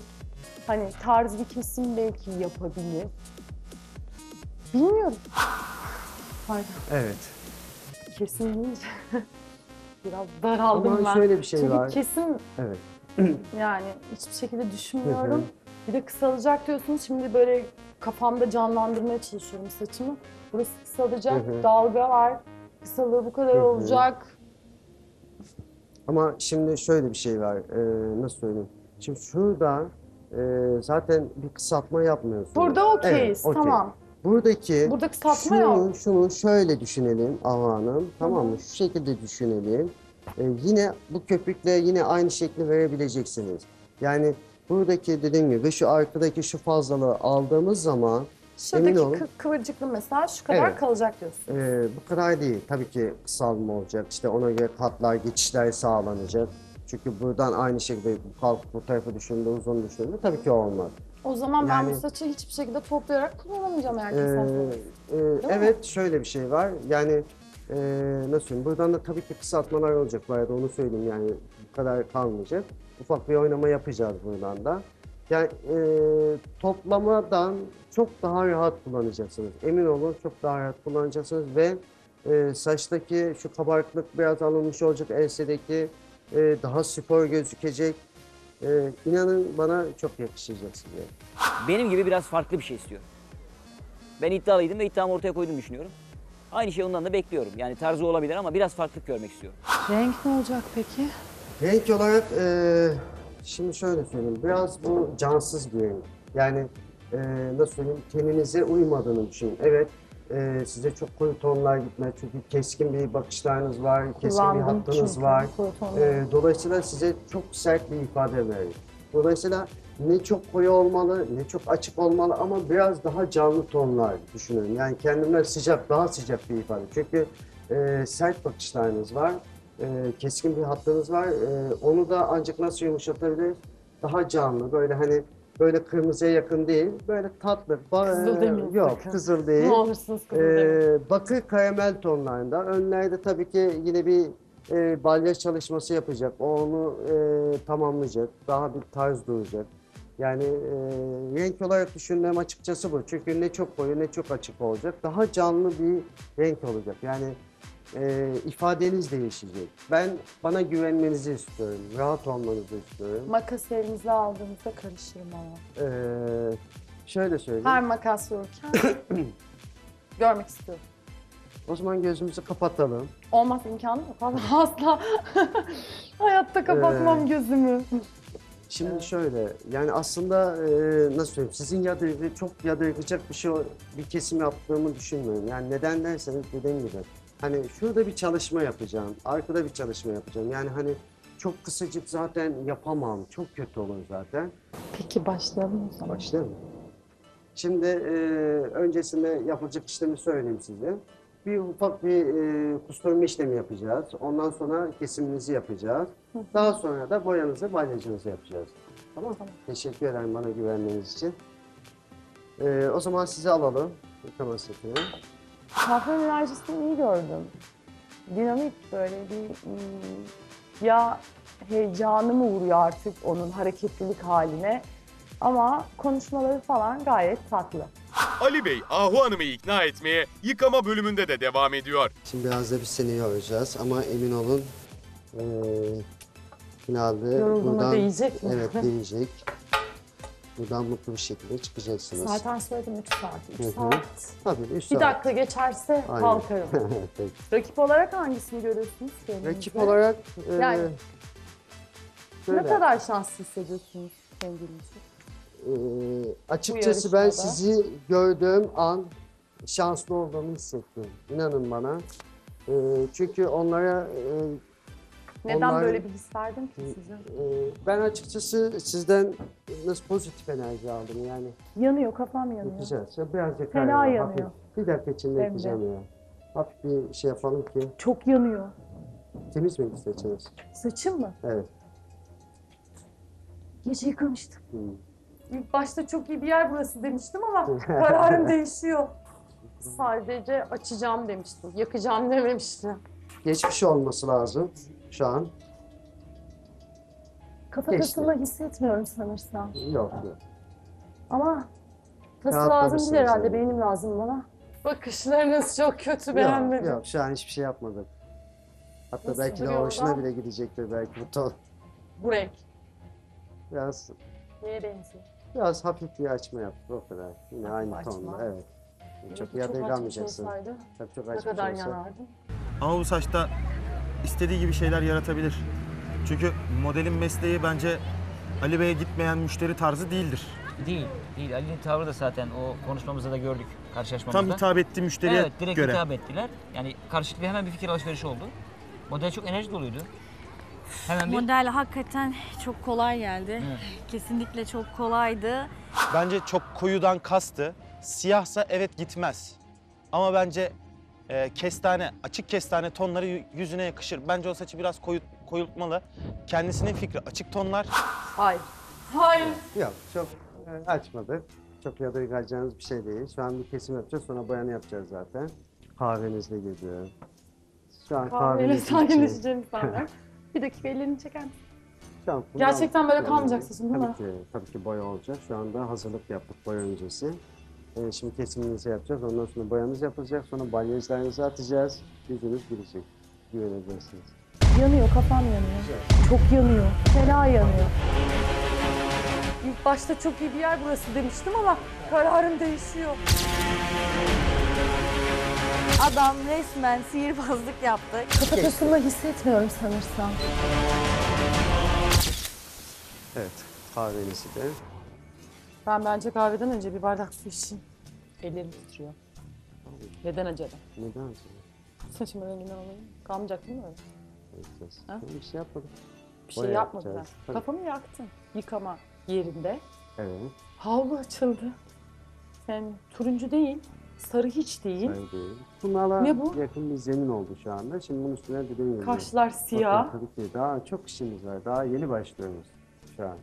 Hani tarz bir kesim belki yapabilir. Bilmiyorum. Pardon. Evet. Kesin değil. Biraz daraldım ama ben. Ama şöyle bir şey çünkü var. Kesin evet. Yani hiçbir şekilde düşünmüyorum. Bir de kısalacak diyorsunuz. Şimdi böyle kafamda canlandırmaya çalışıyorum saçımı. Burası kısalacak, dalga var. Kısalığı bu kadar olacak. Ama şimdi şöyle bir şey var. Ee, nasıl söyleyeyim? Şimdi şurada e, zaten bir kısaltma yapmıyorsunuz. Burada okeyiz, evet, okay. Tamam. Buradaki burada kısaltma şunu, şunu şöyle düşünelim Ahu Hanım, tamam mı? Şu şekilde düşünelim. Ee, yine bu köpükle yine aynı şekli verebileceksiniz. Yani buradaki dediğim gibi ve şu arkadaki şu fazlalığı aldığımız zaman şuradaki emin olun, kıvırcıklı mesela şu kadar evet, kalacak diyorsunuz. Ee, bu kadar değil. Tabii ki kısalma olacak. İşte ona göre katlar, geçişler sağlanacak. Çünkü buradan aynı şekilde kalkıp bu tarafa düşündüğü, uzun düşündüğü tabii ki olmaz. O zaman yani, ben bu saçı hiçbir şekilde toplayarak kullanamayacağım herkese. E, e, evet, mi? Şöyle bir şey var. Yani e, nasıl diyeyim? Buradan da tabii ki kısaltmalar olacak. Bu arada onu söyleyeyim yani bu kadar kalmayacak. Ufak bir oynama yapacağız buradan da. Yani e, toplamadan çok daha rahat kullanacaksınız. Emin olun çok daha rahat kullanacaksınız ve e, saçtaki şu kabarıklık biraz alınmış olacak. Elsedeki e, daha spor gözükecek. Ee, inanın bana çok yakışacak size. Benim gibi biraz farklı bir şey istiyorum. Ben iddialıydım ve iddiamı ortaya koyduğumu düşünüyorum. Aynı şeyi ondan da bekliyorum. Yani tarzı olabilir ama biraz farklılık görmek istiyorum. Renk ne olacak peki? Renk olarak ee, şimdi şöyle söyleyeyim. Biraz bu cansız bir renk. Yani ee, nasıl söyleyeyim, teninize uymadığını düşünün. Evet ee, size çok koyu tonlar gitmez. Çünkü keskin bir bakışlarınız var, keskin kullandım bir hattınız var. Ee, dolayısıyla size çok sert bir ifade verir. Dolayısıyla ne çok koyu olmalı, ne çok açık olmalı ama biraz daha canlı tonlar düşünün. Yani kendime sıcak, daha sıcak bir ifade. Çünkü e, sert bakışlarınız var, e, keskin bir hattınız var. E, onu da ancak nasıl yumuşatabiliriz? Daha canlı, böyle hani böyle kırmızıya yakın değil, böyle tatlı. Kızıl değil. Yok, kızıl değil. Ne olursunuz kızıl değil. E, bakır karamel tonlarında. Önlerde tabii ki yine bir e, balyaj çalışması yapacak. O onu e, tamamlayacak, daha bir tarz duracak. Yani e, renk olarak düşündüğüm açıkçası bu. Çünkü ne çok koyu ne çok açık olacak. Daha canlı bir renk olacak. Yani e, ifadeniz değişecek. Ben bana güvenmenizi istiyorum. Rahat olmanızı istiyorum. Makas elinize aldığınızda karışırım ama. E, şöyle söyleyeyim. Her makas vururken görmek istiyorum. O zaman gözümüzü kapatalım. Olmaz, imkanı yok. Asla hayatta kapatmam ee... gözümü. Şimdi evet. Şöyle, yani aslında e, nasıl söyleyeyim, sizin yadırgı, çok yadırgıcak bir şey, bir kesim yaptığımı düşünmüyorum. Yani neden derseniz dediğim gibi, hani şurada bir çalışma yapacağım, arkada bir çalışma yapacağım. Yani hani çok kısacık zaten yapamam, çok kötü olur zaten. Peki başlayalım o zaman. Başlayalım. Şimdi e, öncesinde yapılacak işlemi söyleyeyim size. Bir ufak bir e, kusturma işlemi yapacağız. Ondan sonra kesiminizi yapacağız. Hı. Daha sonra da boyanızı, balyajınızı yapacağız. Tamam mı? Tamam. Teşekkür ederim bana güvenmeniz için. E, o zaman sizi alalım. Yıkama setini. Kahve enerjisini iyi gördüm. Dinamik böyle bir... Ya heyecanı mı vuruyor artık onun hareketlilik haline? Ama konuşmaları falan gayet tatlı. Ali Bey, Ahu Hanım'ı ikna etmeye yıkama bölümünde de devam ediyor. Şimdi biraz da biz seni yoracağız ama emin olun ee, finalde yorulduğuna buradan... değecek mi? Evet, değecek. Buradan mutlu bir şekilde çıkacaksınız. Zaten söyledim üç saat. üç saat. Tabii üç saat. Bir dakika geçerse aynen. Kalkarım. Peki. Rakip olarak hangisini görüyorsunuz? Rakip olarak... E, yani şöyle. Ne kadar şanslı hissediyorsunuz sevgilinizi? Ee, açıkçası ben sizi gördüğüm an şanslı olduğumu hissettim. İnanın bana. Ee, çünkü onlara... E, Neden onlar, böyle bir his verdim ki size? E, ben açıkçası sizden nasıl pozitif enerji aldım yani. Yanıyor, kafam yanıyor. Yapacağız. Biraz yakar ya. Yanıyor. Hafif, bir dakika içinde yapacağım ya. Hafif bir şey yapalım ki. Çok yanıyor. Temiz mi saçınız? Saçım mı? Evet. Gece yıkamıştım. Hmm. Başta çok iyi bir yer burası demiştim ama kararım değişiyor. Sadece açacağım demiştim, yakacağım dememiştim. Geçmiş olması lazım şu an. Kafa tasını hissetmiyorum sanırsam. Yok yok. Ama tası lazım değil herhalde, sana. Benim lazım bana. Bakışlarınız çok kötü, yok, beğenmedim. Yok şu an hiçbir şey yapmadım. Hatta nasıl belki de hoşuna bile gidecektir belki bu ton. Bu renk. Biraz... Neye benziyor? Biraz hafif bir açma yaptı o kadar. Yine hafif aynı tonda, evet. Yani çok yadırganmayacaksın. Tabii çok açmış olsa. Yanardım. Ama bu saçta istediği gibi şeyler yaratabilir. Çünkü modelin mesleği bence Ali Bey'e gitmeyen müşteri tarzı değildir. Değil, değil. Ali'nin tavrı da zaten o konuşmamızda da gördük, karşılaşmamızda. Tam hitap etti müşteriye göre. Evet, direkt göre. Hitap ettiler. Yani karşılıklı hemen bir fikir alışverişi oldu. Model çok enerji doluydu. Model hakikaten çok kolay geldi. Evet. Kesinlikle çok kolaydı. Bence çok koyudan kastı. Siyahsa evet gitmez. Ama bence e, kestane, açık kestane tonları yüzüne yakışır. Bence o saçı biraz koyu, koyultmalı. Kendisinin fikri açık tonlar. Hayır. Hayır. Yok çok e, açmadı. Çok yadırgayacağınız bir şey değil. Şu an bir kesim yapacağız, sonra boyanı yapacağız zaten. Kahvenizle gidiyor. Şu an kahveyle sakinleşeceğim sanırım. Bir dakika ellerini çeker misin? Gerçekten böyle kalmayacak saçın değil mi? Tabii ki, tabii ki boya olacak. Şu anda hazırlık yaptık boya öncesi. Ee, şimdi kesimimizi yapacağız. Ondan sonra boyanız yapılacak. Sonra balyajlarınızı atacağız. Yüzünüz gülecek. Güveneceksiniz. Yanıyor, kafam yanıyor. Güzel. Çok yanıyor. Fena yanıyor. İlk başta çok iyi bir yer burası demiştim ama kararım değişiyor. Adam resmen sihirbazlık yaptı. Kafatasını hissetmiyorum sanırsam. Evet, kahvenizi de. Ben bence kahveden önce bir bardak su içeyim. Ellerim titriyor. Neden acaba? Neden acaba? Saçımın renginden alayım. Kalmayacak değil mi öyle? Evet, bir şey yapmadım. Bir şey yapmadım ben. Kafamı yaktın. Yıkama yerinde. Evet. Havlu açıldı. Sen yani, turuncu değil. Sarı hiç değil. Sarı değil. Kumala ne bu? Yakın bir zemin oldu şu anda. Şimdi bunun üstüne dediğim gibi. Kaşlar siyah. Tabii ki daha çok işimiz var. Daha yeni başlıyoruz şu an.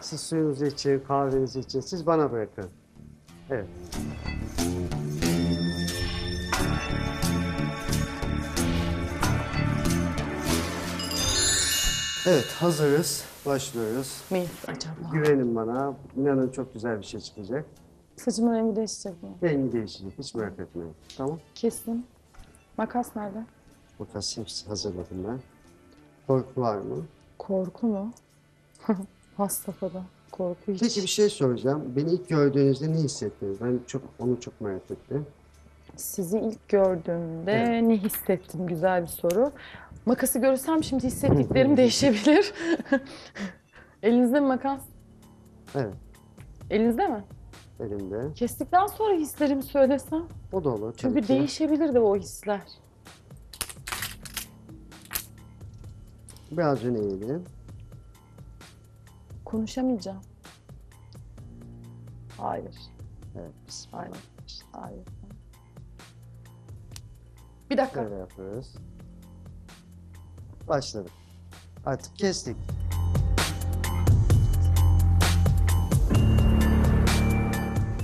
Siz suyunuzu için, kahvenizi için, siz bana bırakın. Evet. Evet, hazırız. Başlıyoruz. Miyiz acaba? Güvenin bana. İnanın çok güzel bir şey çıkacak. Saçımın rengi değişecek mi? Rengi değişecek, hiç merak etmeyin. Tamam. Kesin. Makas nerede? Makas hepsi hazırladım ben. Korku var mı? Korku mu? Hastafada. Korku hiç. Peki bir şey soracağım. Beni ilk gördüğünüzde ne hissettiniz? Ben çok, onu çok merak ettim. Sizi ilk gördüğümde evet. Ne hissettim? Güzel bir soru. Makası görürsem şimdi hissettiklerim değişebilir. Elinizde mi makas? Evet. Elinizde mi? Elimde. Kestikten sonra hislerimi söylesem. O da olur. Çünkü ki. Değişebilir de o hisler. Biraz öneyelim. Konuşamayacağım. Hayır. Evet. Bismillah. Hayır. Hayır. Bir dakika. Şöyle yapıyoruz. Başladık. Artık kestik.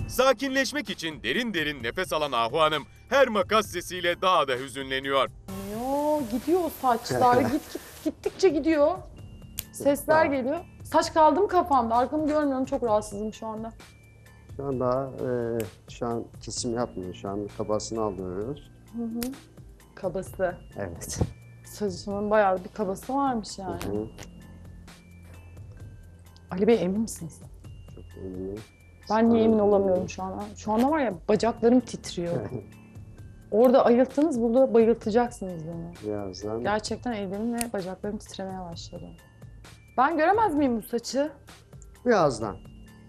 Sakinleşmek için derin derin nefes alan Ahu Hanım her makas sesiyle daha da hüzünleniyor. Yo, gidiyor o saçlar. git, git, gittikçe gidiyor. Sesler geliyor. Saç kaldı mı kafamda? Arkamı görmüyorum. Çok rahatsızım şu anda. Şu an daha e, şu an kesim yapmıyor. Şu an kabasını alıyoruz. Hı hı. Kabası. Evet. Saçımın bayağı bir kabası varmış yani. Hı hı. Ali Bey emin misiniz? Çok eminim. Ben niye emin olamıyorum şu an? Şu anda var ya bacaklarım titriyor. Orada ayılttınız, burada bayıltacaksınız beni. Birazdan. Gerçekten ellerim ve bacaklarım titremeye başladı. Ben göremez miyim bu saçı? Birazdan.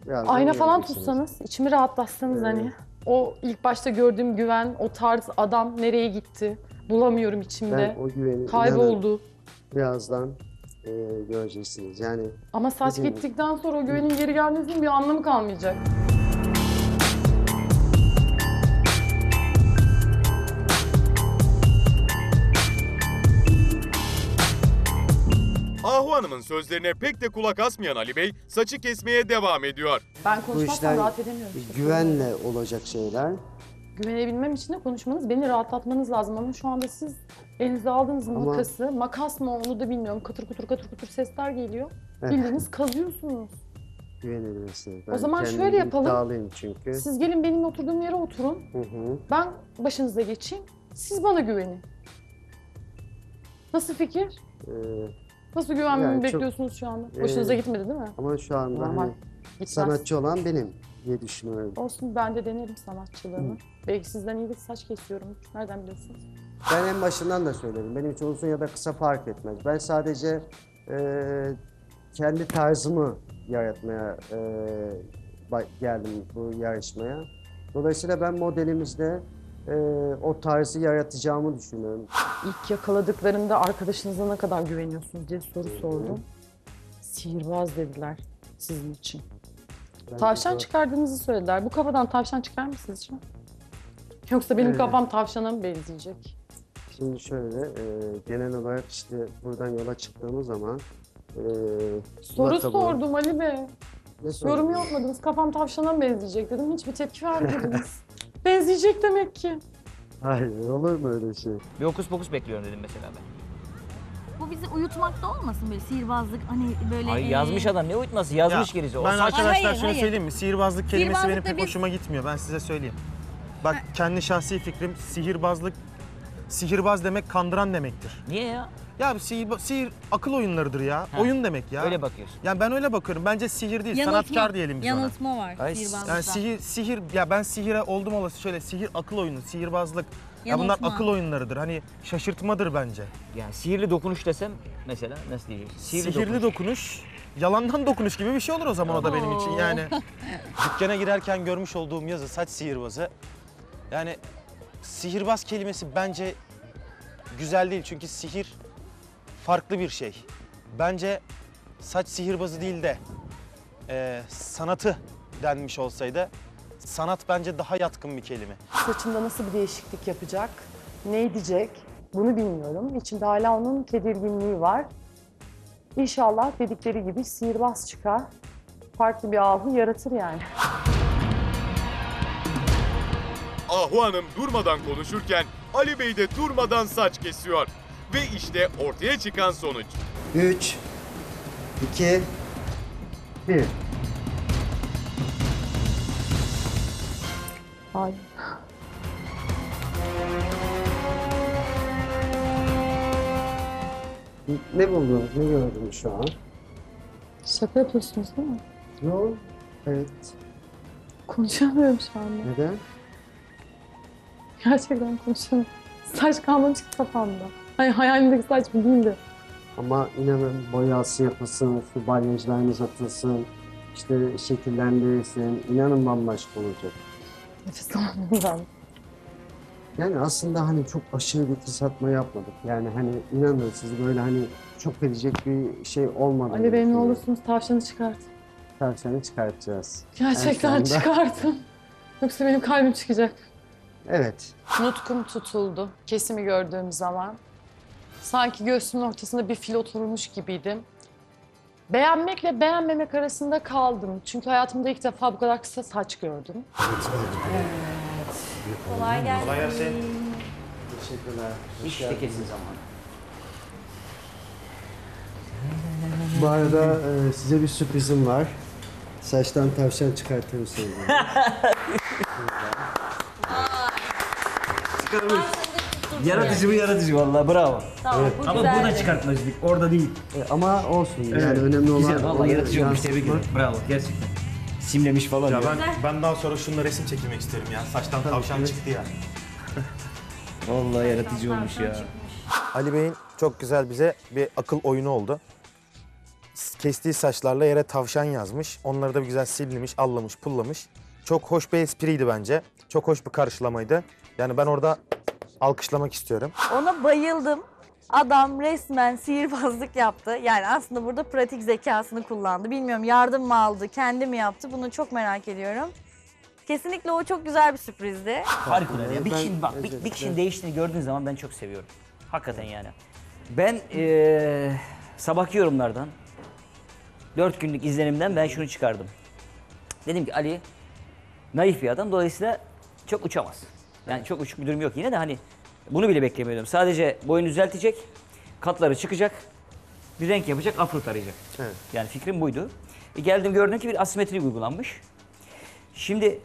Birazdan ayna falan tutsanız, içimi rahatlatsanız evet. Hani. O ilk başta gördüğüm güven, o tarz adam nereye gitti? Bulamıyorum içimde. Ben o güveni... Kayboldu. Birazdan. Ee, göreceksiniz yani. Ama saç bizim... gittikten sonra o güvenin geri gelmesinin bir anlamı kalmayacak. Ahu Hanım'ın sözlerine pek de kulak asmayan Ali Bey saçı kesmeye devam ediyor. Ben konuşmazsam rahat edemiyorum. Güvenle olacak şeyler. Güvenebilmem için de konuşmanız, beni rahatlatmanız lazım ama şu anda siz elinize aldığınız ama... makası, makas mı onu da bilmiyorum, katır kutur katır kutur sesler geliyor. Evet. Bildiğiniz kazıyorsunuz. Güvenebilirsiniz. Ben o zaman şöyle yapalım, çünkü. Siz gelin benim oturduğum yere oturun, hı hı. Ben başınıza geçeyim, siz bana güvenin. Nasıl fikir? Ee, Nasıl güvenmemi yani bekliyorsunuz çok, şu anda? E, Hoşunuza gitmedi değil mi? Ama şu anda normal. Hani sanatçı olan benim diye düşünüyorum. Olsun, ben de denerim sanatçılığımı. Hı. Belki sizden iyi bir saç kesiyorum. Nereden biliyorsunuz? Ben en başından da söyledim. Benim için uzun ya da kısa fark etmez. Ben sadece e, kendi tarzımı yaratmaya e, geldim bu yarışmaya. Dolayısıyla ben modelimizde e, o tarzı yaratacağımı düşünüyorum. İlk yakaladıklarımda arkadaşınıza ne kadar güveniyorsunuz diye soru sordum. Sihirbaz dediler sizin için. Ben tavşan de... çıkardığınızı söylediler. Bu kafadan tavşan çıkar mı siz için? Yoksa benim evet. Kafam tavşana mı benzeyecek? Şimdi şöyle, e, genel olarak işte buradan yola çıktığımız zaman... E, soru lakabı... sordum Ali Bey. Yorum yapmadınız, kafam tavşana mı benzeyecek dedim. Hiçbir tepki vermediniz. Benzeyecek demek ki. Hayır, olur mu öyle şey? Bir okus pokus bekliyorum dedim mesela ben. Bu bizi uyutmakta olmasın böyle sihirbazlık hani böyle... Ay yazmış adam ne uyutması yazmış ya, gerisi. O ben saç... arkadaşlar hayır, şunu hayır. Söyleyeyim mi? Sihirbazlık kelimesi benim pek biz... hoşuma gitmiyor. Ben size söyleyeyim. Bak ha. Kendi şahsi fikrim sihirbazlık, sihirbaz demek kandıran demektir. Niye ya? Ya sihir, sihir akıl oyunlarıdır ya. Ha. Oyun demek ya. Öyle bakıyorsun. Yani ben öyle bakıyorum. Bence sihir değil, yanıltma, sanatkar diyelim biz ona. Yanıltma var sihirbazlıkta. Yani sihir, sihir, ya ben sihire oldum olası şöyle sihir akıl oyunu, sihirbazlık. Ya bunlar akıl oyunlarıdır. Hani şaşırtmadır bence. Yani sihirli dokunuş desem mesela nasıl diyeceksin? Sihirli, sihirli dokunuş. dokunuş, yalandan dokunuş gibi bir şey olur o zaman. Oo. O da benim için yani. Dükkana girerken görmüş olduğum yazı saç sihirbazı. Yani sihirbaz kelimesi bence güzel değil çünkü sihir farklı bir şey. Bence saç sihirbazı değil de e, sanatı denmiş olsaydı Sanat bence daha yatkın bir kelime. Saçında nasıl bir değişiklik yapacak, ne edecek bunu bilmiyorum. İçinde hala onun tedirginliği var. İnşallah dedikleri gibi sihirbaz çıkar. Farklı bir Ahu yaratır yani. Ahu Hanım durmadan konuşurken Ali Bey de durmadan saç kesiyor. Ve işte ortaya çıkan sonuç. Üç, iki, bir. Ay. Ne buldunuz, ne gördünüz şu an? Şaka yapıyorsunuz değil mi? Yok, evet. Konuşamıyorum şu anda. Neden? Gerçekten konuşamıyorum. Saç kalmadı çıktı kafamda. Ay, hayalimdeki saç bu değildi. Ama inanın boyası yapılsın, şu balyajlarınız atılsın, işte şekillendirilsin, inanın bambaşka olacak. Nefes alamıyorum. Yani aslında hani çok aşırı bir fırsatma yapmadık. Yani hani inanın siz böyle hani çok edecek bir şey olmadı. Ali Bey ne olursunuz tavşanı çıkartın. Tavşanı çıkartacağız. Gerçekten çıkartın. Yoksa benim kalbim çıkacak. Evet. Nutkum tutuldu kesimi gördüğüm zaman. Sanki göğsümün ortasında bir fil oturmuş gibiydim. Beğenmekle beğenmemek arasında kaldım. Çünkü hayatımda ilk defa bu kadar kısa saç gördüm. Evet. Evet. Kolay gelsin. Kolay gelsin. Teşekkürler. İşte kesin zamanı. Bu arada e, size bir sürprizim var. Saçtan tavşan çıkartır mısınız? Yaratıcı mı yaratıcı vallahi bravo. Tamam, evet. Bu ama burada çıkartmıştık orada değil. E, ama olsun yani evet. Önemli olan. Güzel vallahi yaratıcıymış tebrik ederim. Bravo gerçekten. Simlemiş falan. Ya ben, ben daha sonra şununla resim çekilmek isterim ya. Saçtan tabii, tavşan evet. Çıktı ya. Vallahi yaratıcı olmuş ya. Çıkmış. Ali Bey'in çok güzel bize bir akıl oyunu oldu. Kestiği saçlarla yere tavşan yazmış. Onları da bir güzel silmiş, allamış, pullamış. Çok hoş bir espriydi bence. Çok hoş bir karşılamaydı. Yani ben orada alkışlamak istiyorum. Ona bayıldım. Adam resmen sihirbazlık yaptı. Yani aslında burada pratik zekasını kullandı. Bilmiyorum yardım mı aldı, kendi mi yaptı? Bunu çok merak ediyorum. Kesinlikle o çok güzel bir sürprizdi. Harikulade ya. Bir kişinin, bak, bir, bir kişinin değiştiğini gördüğün zaman ben çok seviyorum. Hakikaten yani. Ben ee, sabahki yorumlardan, dört günlük izlenimden ben şunu çıkardım. Dedim ki Ali naif bir adam. Dolayısıyla çok uçamaz. Yani çok uçuk bir durum yok yine de hani bunu bile beklemiyordum. Sadece boyunu düzeltecek, katları çıkacak, bir renk yapacak, afro tarayacak. Evet. Yani fikrim buydu. E geldim gördüm ki bir asimetri uygulanmış. Şimdi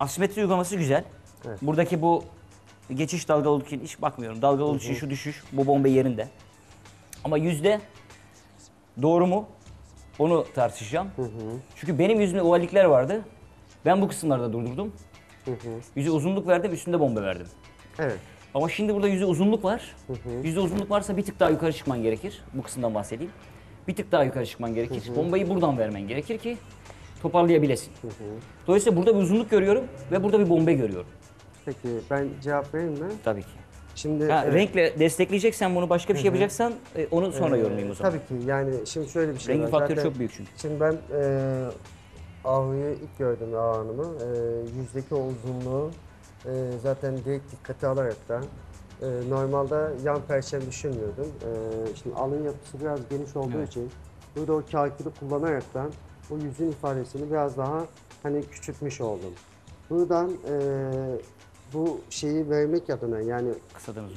asimetri uygulaması güzel. Evet. Buradaki bu geçiş dalgalı olduğu için hiç bakmıyorum. Dalgalı olduğu için şu düşüş, bu bombe yerinde. Ama yüzde doğru mu onu tartışacağım. Hı hı. Çünkü benim yüzümde ovallikler vardı. Ben bu kısımlarda durdurdum. Hı hı. Yüze uzunluk verdim, üstünde bomba verdim. Evet. Ama şimdi burada yüze uzunluk var. Hı hı. Yüze uzunluk varsa bir tık daha yukarı çıkman gerekir. Bu kısımdan bahsedeyim. Bir tık daha yukarı çıkman gerekir. Hı hı. Bombayı buradan vermen gerekir ki toparlayabilesin. Hı hı. Dolayısıyla burada bir uzunluk görüyorum ve burada bir bombe görüyorum. Peki ben cevap vereyim mi? Tabii ki. Şimdi ha, evet. Renkle destekleyeceksen bunu başka bir şey yapacaksan e, onu sonra ee, yorumlayayım o zaman. Tabii ki yani şimdi şöyle bir şey rengi var. Rengi faktörü zaten çok büyük çünkü. Şimdi ben e, Ahu'yu ilk gördüm Ahu Hanım'ı. E, yüzdeki o uzunluğu e, zaten direkt dikkate alarak da e, normalde yan perçem düşünmüyordum. E, şimdi alın yapısı biraz geniş olduğu evet. için burada o kâkülü kullanarak da o yüzün ifadesini biraz daha hani küçültmüş oldum. Buradan e, bu şeyi vermek adına yani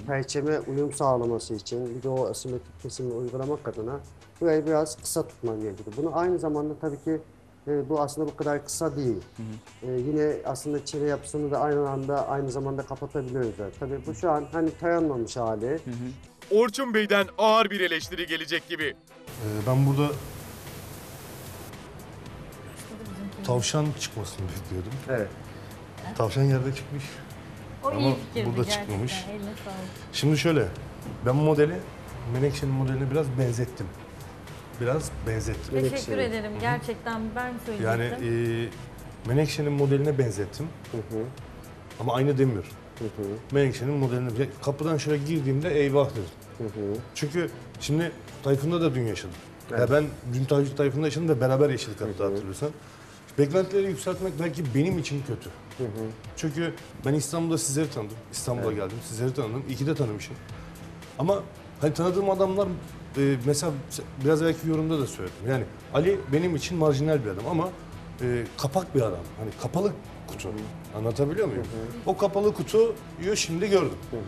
perçeme uyum sağlaması için bir de o asimetrik kesimi uygulamak adına burayı biraz kısa tutman gerekiyor. Bunu aynı zamanda tabii ki E, bu aslında bu kadar kısa değil. Hı hı. E, yine aslında çile yapısını da aynı anda aynı zamanda kapatabiliyoruz. Tabii bu şu an hani tayanmamış hali. Hı hı. Orçun Bey'den ağır bir eleştiri gelecek gibi. Ee, ben burada tavşan çıkmasını bekliyordum. Evet. Tavşan yerde çıkmış. O ama iyi fikirdi, burada gerçekten çıkmamış. Şimdi şöyle, ben modeli Menekşe'nin modeline biraz benzettim. Biraz benzettim. Teşekkür ederim. Hı -hı. Gerçekten ben söyleyecektim. Yani e, Menekşe'nin modeline benzettim. Hı -hı. Ama aynı demiyorum. Menekşe'nin modeline kapıdan şöyle girdiğimde eyvah dedim. Hı -hı. Çünkü şimdi Tayfun'da da dün yaşadım. Evet. Ya ben dün Tayfun'da yaşadım ve beraber yaşadık hatta hatırlıyorsan. Beklentileri yükseltmek belki benim için kötü. Hı hı. Çünkü ben İstanbul'da sizleri tanıdım. İstanbul'a evet. geldim, sizleri tanıdım. İki de tanımışım. Ama hani tanıdığım adamlar e, mesela biraz belki yorumda da söyledim. Yani Ali benim için marjinal bir adam ama e, kapak bir adam. Hani kapalı kutu. Hı hı. Anlatabiliyor muyum? Hı hı. O kapalı kutuyu şimdi gördüm. Hı hı.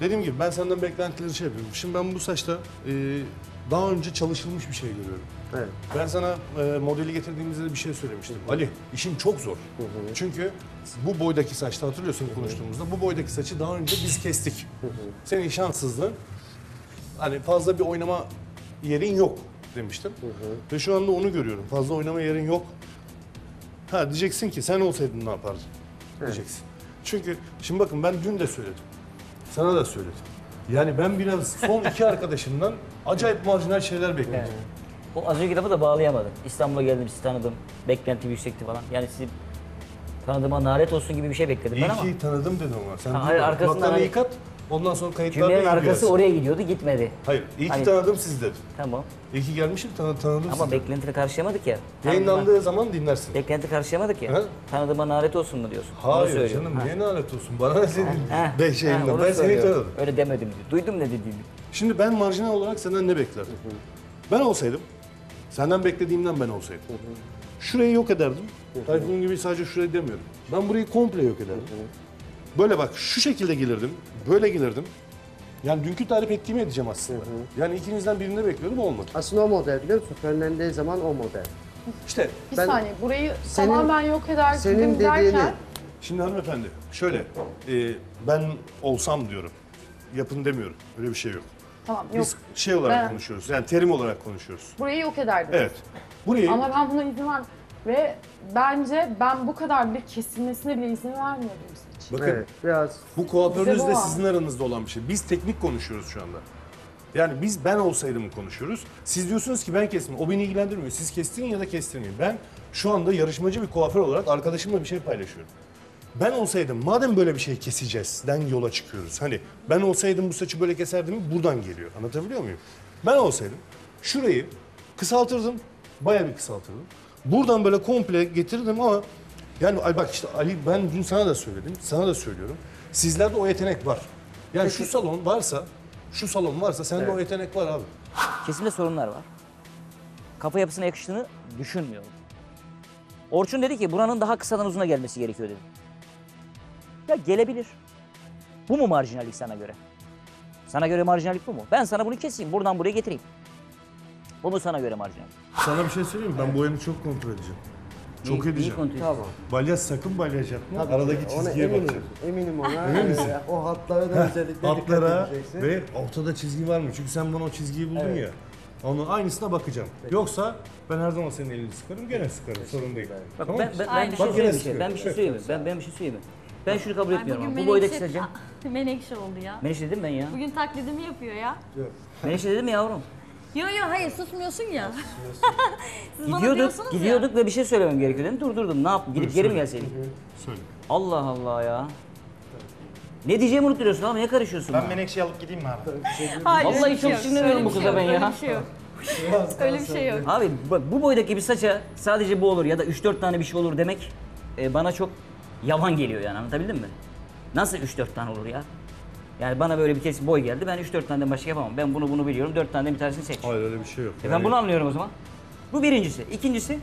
Dediğim gibi ben senden beklentileri şey yapıyorum. Şimdi ben bu saçta e, daha önce çalışılmış bir şey görüyorum. Evet. Ben sana e, modeli getirdiğimizde bir şey söylemiştim. Hı-hı. Ali, işin çok zor. Hı-hı. Çünkü bu boydaki saçta hatırlıyorsun Hı-hı. konuştuğumuzda, bu boydaki saçı daha önce biz kestik. Hı-hı. Senin şanssızlığın, hani fazla bir oynama yerin yok demiştim. Hı-hı. Ve şu anda onu görüyorum, fazla oynama yerin yok. Ha diyeceksin ki sen olsaydın ne yapardın Hı-hı. diyeceksin. Çünkü şimdi bakın ben dün de söyledim, sana da söyledim. Yani ben biraz son iki arkadaşımdan acayip marjinal şeyler bekledim. Yani. O az önceki lafı da bağlayamadım. İstanbul'a geldim, sizi tanıdım. Beklentim yüksekti falan. Yani sizi tanıdığıma nalet olsun gibi bir şey bekledim ben ama. İyi ki tanıdım dedim ama. Sen hayır, arkasından hani... yıkat, ondan sonra kayıtlarla ilgilensin. Cümlenin arkası oraya gidiyordu, gitmedi. Hayır, iyi ki hani... tanıdım sizi dedim. Tamam. İyi ki gelmişim, tanı tanıdım ama sizi. Beklentini karşılayamadık ya. Yayınlandığı zaman dinlersin. Beklenti karşılayamadık ya. He? Tanıdığıma nalet olsun mu diyorsun? Hayır canım, ha. niye nalet olsun? Bana ne dedin şeyinden, ben seni tanıdım. Öyle demedim diyor. Duydum ne dediğini. Şimdi ben marjinal olarak senden ne beklerdim? Hı -hı. Ben olsaydım, senden beklediğimden ben olsaydım, hı hı. şurayı yok ederdim. Tayfun gibi sadece şurayı demiyorum. Ben burayı komple yok ederdim. Hı hı. Böyle bak, şu şekilde gelirdim, böyle gelirdim. Yani dünkü tarif ettiğimi edeceğim aslında. Hı hı. Yani ikinizden birinde bekliyordum, olmadı. Aslında o model biliyor musun? Fönlendiği zaman o model. İşte bir ben, saniye, burayı senin, tamamen yok ederdim senin dediğini... derken... Şimdi hanımefendi, şöyle, e, ben olsam diyorum, yapın demiyorum, öyle bir şey yok. Tamam, yok. Biz şey olarak ben... konuşuyoruz, yani terim olarak konuşuyoruz. Burayı yok ederdim. Evet. Burayı... Ama ben buna izin vermedim. Ve bence ben bu kadar bir kesilmesine bile izin vermiyordum hiç. Bakın, evet, biraz... bu kuaförünüz de sizin aranızda olan bir şey. Biz teknik konuşuyoruz şu anda. Yani biz ben olsaydım konuşuyoruz. Siz diyorsunuz ki ben kestim, o beni ilgilendirmiyor. Siz kestirin ya da kestirmeyin. Ben şu anda yarışmacı bir kuaför olarak arkadaşımla bir şey paylaşıyorum. Ben olsaydım, madem böyle bir şey keseceğizden yola çıkıyoruz. Hani ben olsaydım bu saçı böyle keserdim buradan geliyor. Anlatabiliyor muyum? Ben olsaydım şurayı kısaltırdım, bayağı bir kısaltırdım. Buradan böyle komple getirdim ama yani bak işte Ali ben dün sana da söyledim, sana da söylüyorum. Sizlerde o yetenek var. Yani peki, şu salon varsa, şu salon varsa sende evet. o yetenek var abi. Kesimde sorunlar var. Kafa yapısına yakıştığını düşünmüyorum. Orçun dedi ki buranın daha kısadan uzuna gelmesi gerekiyor dedi. Ya gelebilir. Bu mu marjinallik sana göre? Sana göre marjinallik bu mu? Ben sana bunu keseyim, buradan buraya getireyim. Bu mu sana göre marjinallik? Sana bir şey söyleyeyim mi? Ben evet. boyanı çok kontrol edeceğim. Çok iyi, edeceğim. İyi kontrol tamam. Balyaj, sakın balyaj yapma. Tabii aradaki ya, çizgiye bakacağım. Eminim ona. Emin misin? O hatlara da özellikle hatlara ve ortada çizgi var mı? Çünkü sen bana o çizgiyi buldun evet. ya. Onun aynısına bakacağım. Peki. Yoksa ben her zaman senin elini sıkarım, gene sıkarım. Peki. Sorun değil. Bak, tamam ben, ben, ben, bak, bir şey şey. ben bir şey söyleyeyim. Ben, ben bir şey söyleyeyim. Ben şunu kabul etmiyorum ama bu boydaki saçım. Menekşe oldu ya. Menekşe dedim ben ya. Bugün taklidimi yapıyor ya. Yok. Menekşe dedim yavrum. Yok yok hayır susmuyorsun ya. Siz gidiyorduk, bana gidiyorduk ya. Ve bir şey söylemem gerekiyor dedim. Durdurdum ne yapayım gidip geri mi gelseydik? Söyle. Allah Allah ya. Ne diyeceğimi unutturuyorsun abi niye karışıyorsun? Ben Menekşe'yi alıp gideyim mi abi? Hayır, vallahi çok sinirleniyorum bu kıza ben ya. Öyle bir şey yok. Abi bak bu boydaki bir saça sadece bu olur ya da üç dört tane bir şey olur demek e, bana çok... Yavan geliyor yani anlatabildim mi? Nasıl üç dört tane olur ya? Yani bana böyle bir kesim boy geldi, ben üç dört taneden başka yapamam. Ben bunu bunu biliyorum, dört taneden bir tanesini seç. Hayır öyle bir şey yok. E yani... Ben bunu anlıyorum o zaman. Bu birincisi. İkincisi...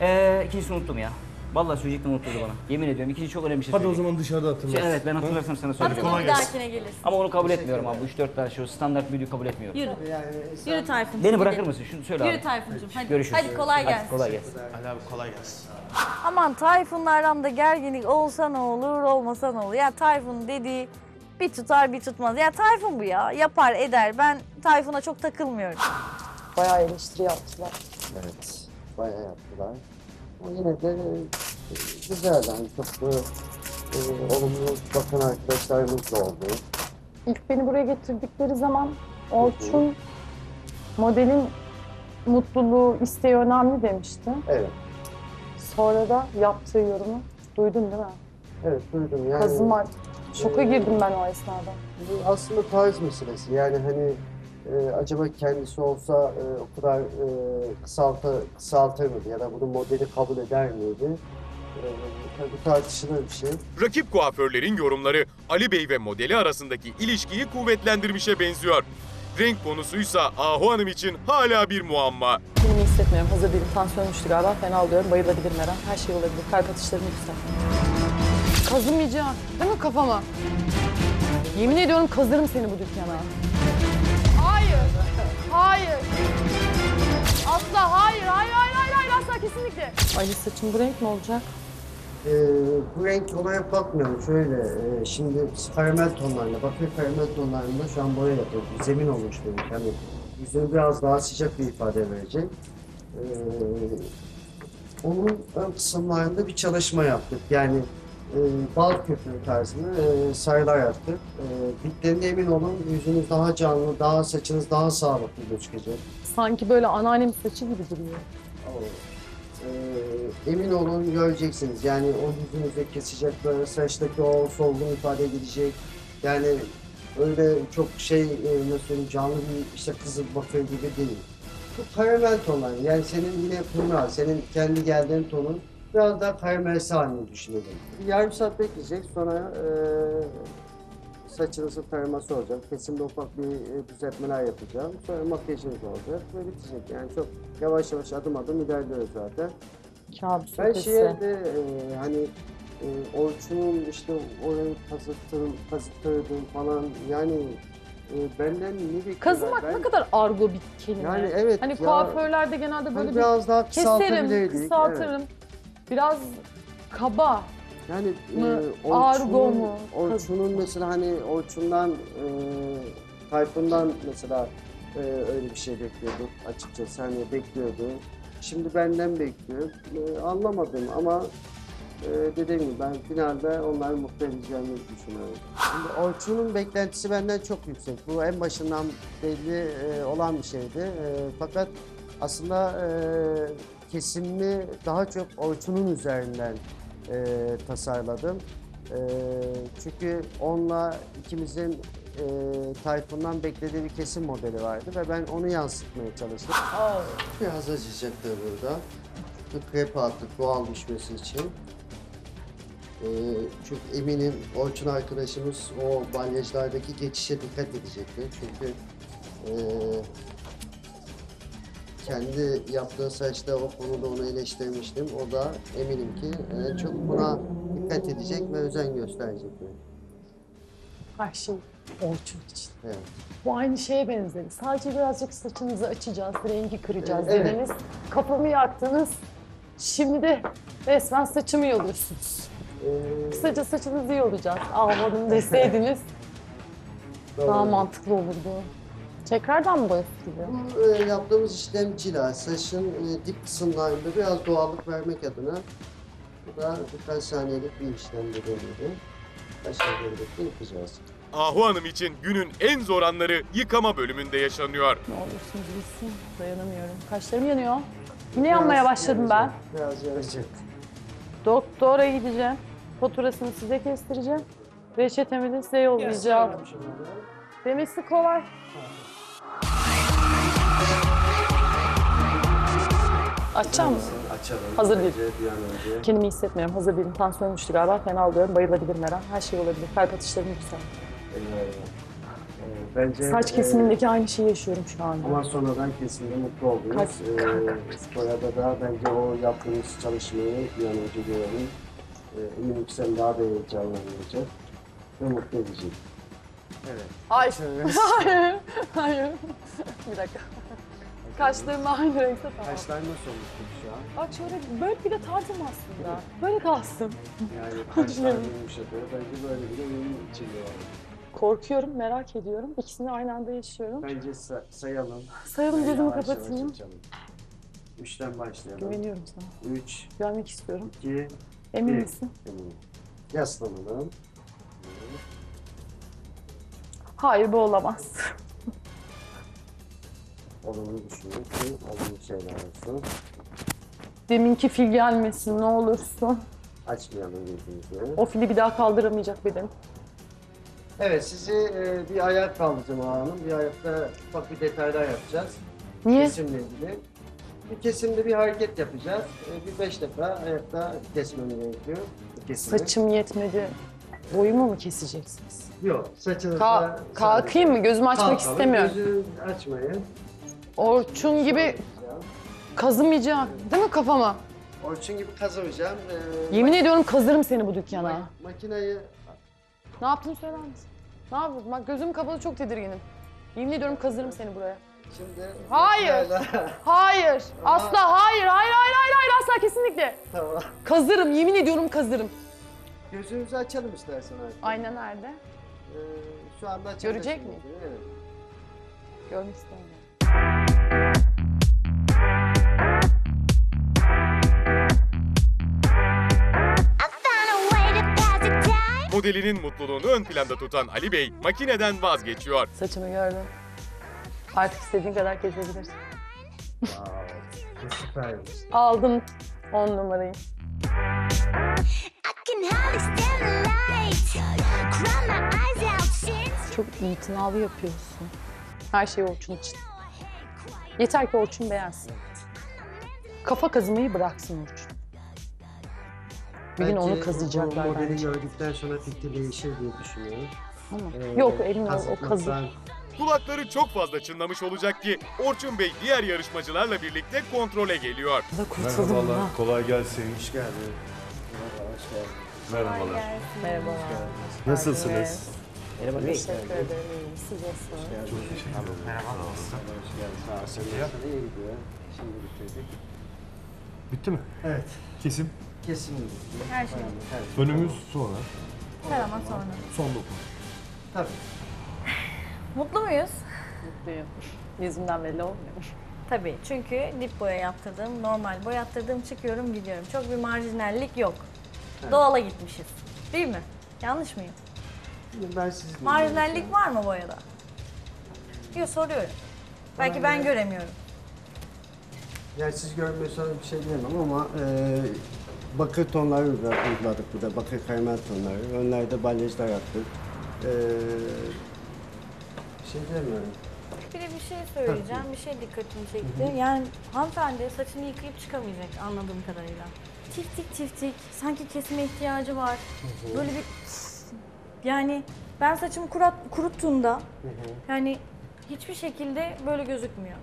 Ee, ikincisini unuttum ya. Vallahi söyleyecektim unutturdu bana. Yemin ediyorum ikinci çok önemli bir şey. Hadi o zaman dışarıda hatırlarsın. Şey, evet ben hatırlarsam sana söyleyeyim. Hadi bir dahakine gelirsin. Ama onu kabul etmiyorum abi. Bu üç dört tane şu standart büyüğü kabul etmiyorum. Yürü. Yani, yürü Tayfun'cum. Beni bırakır mısın? Şunu söyle abi. Yürü Tayfun'cum hadi. Görüşürüz. Hadi kolay gelsin. Hadi kolay gelsin. Ali abi kolay gelsin. Aman Tayfun'la aramda gerginlik olsa ne olur, olmasa ne olur. Ya Tayfun dediği bir tutar bir tutmaz. Ya Tayfun bu ya. Yapar eder. Ben Tayfun'a çok takılmıyorum. Bayağı eleştiri yaptılar. Evet. Bayağı yaptılar. O yine de güzel yani çok da e, olumlu bakan arkadaşlarımız da oldu. İlk beni buraya getirdikleri zaman Orçun modelin mutluluğu, isteği önemli demişti. Evet. Sonra da yaptığı yorumu duydun değil mi? Evet duydum yani. Kazım var. Şoka e, girdim ben o esnada. Bu aslında tarz meselesi yani hani Ee, acaba kendisi olsa e, o kadar e, kısaltı, kısaltır mıydı ya da bunun modeli kabul eder miydi? Ee, bu tartışılır bir şey. Rakip kuaförlerin yorumları Ali Bey ve modeli arasındaki ilişkiyi kuvvetlendirmişe benziyor. Renk konusuysa Ahu Hanım için hala bir muamma. Kendimi hissetmiyorum, hazır değilim. Tansiyon düştü galiba, fena alıyorum. Bayılabilirim her an, her şey olabilir. Kalp atışlarım yüksek. Kazımayacağım, değil mi kafama? Yemin ediyorum kazırım seni bu dükkana. Hayır, hayır. Asla hayır, hayır, hayır, hayır, hayır, asla kesinlikle. Ali saçım bu renk mi olacak? Ee, bu renk olaya bakmıyorum. Şöyle, e, şimdi karamel tonlarına, bakır karamel tonlarında şu an boya yapıyorum. Zemin olmuş benim. Yani yüzünü biraz daha sıcak bir ifade verecek. Ee, onun ön kısımlarında bir çalışma yaptık. Yani e, bal köpüğü tarzında e, sayılar yaptık. E, bitlerine emin olun, yüzünüz daha canlı, daha saçınız daha sağlıklı gözükecek. Sanki böyle anneannem saçı gibi duruyor. Ee, emin olun göreceksiniz. Yani o yüzünüzdeki sıcaklığı, saçtaki o solgun ifade edecek. Yani öyle çok şey, nasıl canlı bir işte kızıl bakır gibi değil. Bu karamel tonları, yani senin yine pırnar, senin kendi geldiğin tonun biraz daha karamelsi halini düşünelim. Yarım saat bekleyecek, sonra e, saçınızın taraması olacak. Kesimde ufak bir düzeltmeler yapacağım. Sonra makyajınız olacak ve bitecek. Yani çok yavaş yavaş adım adım ilerliyoruz zaten. Kabus ben ötesi. Şeye de e, hani e, Orçun'un işte orayı kazıttırın, kazıttırdın falan yani... Benden ne kazımak ben... ne kadar argo bir kelime. Yani evet. Hani ya, kuaförlerde genelde böyle hani biraz bir keserim, kısaltırım. Evet. Biraz kaba yani, mı, e, argo mu? Orçun'un mesela hani Orçun'dan, e, Tayfun'dan mesela e, öyle bir şey bekliyorduk açıkçası. Hani bekliyordu. Şimdi benden bekliyor. E, anlamadım ama Ee, dediğim gibi ben finalde onları mutlu edeceğimi düşünüyorum. Şimdi Orçun'un beklentisi benden çok yüksek. Bu en başından belli e, olan bir şeydi. E, fakat aslında e, kesimli daha çok Orçun'un üzerinden e, tasarladım. E, çünkü onunla ikimizin e, Tayfun'dan beklediği bir kesim modeli vardı ve ben onu yansıtmaya çalıştım. Aa, biraz acıyacaktır burada. Çünkü krepe attık doğal düşmesi için. Ee, çünkü eminim Orçun arkadaşımız o balyajlardaki geçişe dikkat edecektir. Çünkü e, kendi yaptığı saçta o konuda onu eleştirmiştim. O da eminim ki e, çok buna dikkat edecek ve özen gösterecektir. Her şey Orçun için. Evet. Bu aynı şeye benzedi. Sadece birazcık saçınızı açacağız, rengi kıracağız evet. Dediniz. Kafamı yaktınız. Şimdi de resmen saçımı yoluyorsunuz. Ee... Kısaca saçınız iyi olacak. Almadım deseydiniz daha mantıklı olurdu. Tekrardan mı boyası gidiyor? Bu e, yaptığımız işlem cila. Saçın e, dip kısımlarında biraz doğallık vermek adına bu da birkaç saniyelik bir işlemde dönüyordu. Aşağı doğru da yapacağız. Ahu Hanım için günün en zor anları yıkama bölümünde yaşanıyor. Ne olursun bilsin, dayanamıyorum. Kaşlarım yanıyor. Yine biraz yanmaya başladım yarayacak. Ben. Biraz yarayacak. Doktora gideceğim, faturasını size kestireceğim, reçetemi de size yollayacağım. Demesi kolay. Açacağım mı? Açalım. Hazır değilim. Kendimi hissetmiyorum, hazır değilim. Tansiyonum düştü galiba, fena alıyorum, bayılabilirim her an. Her şey olabilir, kalp atışlarım yüksek. Bence, saç kesimindeki e, aynı şeyi yaşıyorum şu anda. Ama sonradan kesinlikle mutlu oldunuz. Kaç, ee, kaç, Orada da bence o yaptığınız çalışmayı bir an önce görelim. Ee, eminim ki sen daha da heyecanlanacak ve mutlu edecek. Evet. Hayır. Hayır. Hayır. Bir dakika. Kaşlarım aynı renkte tamam. Kaşlar nasıl olmuştu şu an? Bak şöyle, böyle bile tartım aslında. Evet. Böyle kalsın. Yani kaşlar yumuşatıyor. Bence böyle bile benim içiliyor. Korkuyorum, merak ediyorum. İkisini aynı anda yaşıyorum. Bence say sayalım. Sayalım, gözümü kapatayım. Üçten başlayalım. Güveniyorum sana. Üç. Görmek istiyorum. İki. Emin misin? Eminim. Yaslanalım. Hayır, bu olamaz. Olumlu düşünün ki olumlu şeyler olsun. Deminki fil gelmesin, ne olursun. Açmayalım gözümüzü. O fili bir daha kaldıramayacak bedenim. Evet, sizi e, bir ayak kaldıracağım Ağa Hanım. Bir ayakta ufak bir detaylar yapacağız. Niye? Kesimle ilgili. Bir kesimde bir hareket yapacağız. E, bir beş defa ayakta kesmeni gerekiyor. Kesimi. Saçım yetmedi. Boyumu mu keseceksiniz? Yok, saçınızda... Ka kalkayım mı? Gözümü açmak kalkalım, istemiyorum. Gözünü açmayın. Orçun gibi kazımayacağım, değil mi kafama? Orçun gibi kazımayacağım. Ee, Yemin ediyorum kazırım seni bu dükkana. Ma makineyi... Ne yaptın söyler misin? Ne yaptın? Bak gözüm kapalı, çok tedirginim. Yemin ediyorum kazırım seni buraya. Şimdi... Hayır! Hayır! Ama... Asla hayır! Hayır, hayır, hayır, hayır! Asla kesinlikle! Tamam. Kazırım, yemin ediyorum kazırım. Gözümüzü açalım istersen artık. Ayna nerede? Ee, şu anda açalım. Görecek mi? Evet. Görmek istemiyorum. Modelinin mutluluğunu ön planda tutan Ali Bey makineden vazgeçiyor. Saçımı gördüm. Artık istediğin kadar kesebilirsin. Wow, aldım on numarayı. Çok itinalı yapıyorsun. Her şey Orçun için. Yeter ki Orçun beğensin. Kafa kazımayı bıraksın Orçun. Bir gün onu kazıyacaklar bence. Modeli gördükten sonra fikri değişir diye düşünüyorum. Ee, Yok elimle o kazı. Kulakları çok fazla çınlamış olacak ki Orçun Bey diğer yarışmacılarla birlikte kontrole geliyor. Merhabalar, kolay gelsin. Hoş geldin. Merhabalar. Merhabalar. Nasılsınız? Merhaba. Teşekkür ederim. Siz nasılsınız? Çok teşekkür ederim. Merhaba. Hoş geldiniz. Şimdi bitirdik. Bitti mi? Evet. Kesim? Kesin. Her şey. Önümüz sonra. Her ama sonra. Son dokun. Tabii. Mutlu muyuz? Mutluyum. Yüzümden belli olmuyor. Tabii çünkü dip boya yaptırdım, normal boya yaptırdım, çıkıyorum gidiyorum. Çok bir marjinallik yok. Evet. Doğala gitmişiz. Değil mi? Yanlış mıyım? Ben sizin marjinallik var mı boyada? Yok, soruyorum. Bana belki ben göre... göremiyorum. Ya siz görmüyorsanız bir şey diyemem ama... E... Bakır tonları uyguladık burada, bakır kaymer tonları. Önlerde balyajlar yaptık. Ee, bir şey demiyorum. Bir de bir şey söyleyeceğim, bir şey dikkatimi çekti. Yani hanımefendi saçını yıkayıp çıkamayacak anladığım kadarıyla. Çift tik çift tik, sanki kesime ihtiyacı var. Böyle bir... Yani ben saçımı kurat, kuruttuğumda, yani hiçbir şekilde böyle gözükmüyor.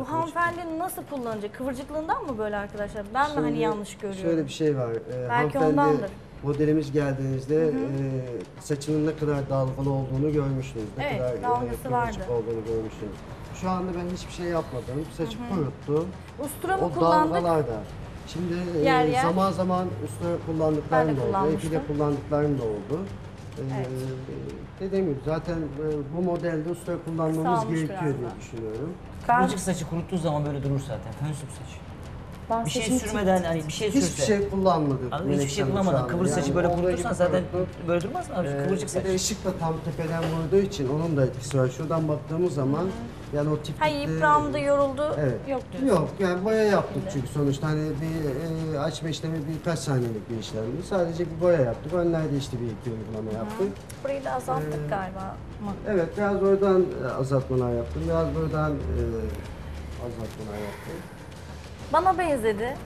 Bu hanımefendi nasıl kullanacak? Kıvırcıklığından mı böyle arkadaşlar? Ben şimdi, mi hani yanlış görüyorum? Şöyle bir şey var. Ee, Belki ondandır. Modelimiz geldiğinizde hı hı. E, saçının ne kadar dalgalı olduğunu görmüştünüz. Ne evet, kadar dalgası e, vardı. Olduğunu görmüştünüz. Şu anda ben hiçbir şey yapmadım. Saçı kuruttu. Ustura mı kullandık? O dalgalarda. Şimdi yer, e, yer. zaman zaman ustura kullandıklarım da oldu. Epile kullandıklarım da oldu. Evet. Ee, dediğim gibi zaten e, bu modelde ustura kullanmamız Salmış gerekiyor diye da. düşünüyorum. Kıvırcık saçı kuruttuğu zaman böyle durur zaten. Fönsüp saçı. Ben bir şey sürmeden tık. hani bir şey sürse. Hiçbir şey kullanmadık. Abi, hiçbir şey kullanmadan kıvırcık saçı yani böyle kurutursan zaten böyle durmaz mı abi? Ee, Kıvırcık saçı. Bir ışık da tam tepeden vurduğu için onun da etkisi var. Şuradan baktığımız zaman yani o tip... Hayır yıprandı, yoruldu. Evet. Yok diyorsun. Yok yani boya yaptık çünkü sonuçta hani bir e, açma işlemi birkaç saniyelik bir işlemdi. Sadece bir boya yaptık. Önlerde işte bir iki uygulama yaptık. Hı. Burayı da azalttık ee, galiba. Evet, biraz oradan azaltmalar yaptım, biraz buradan e, azaltmalar yaptım. Bana benzedi.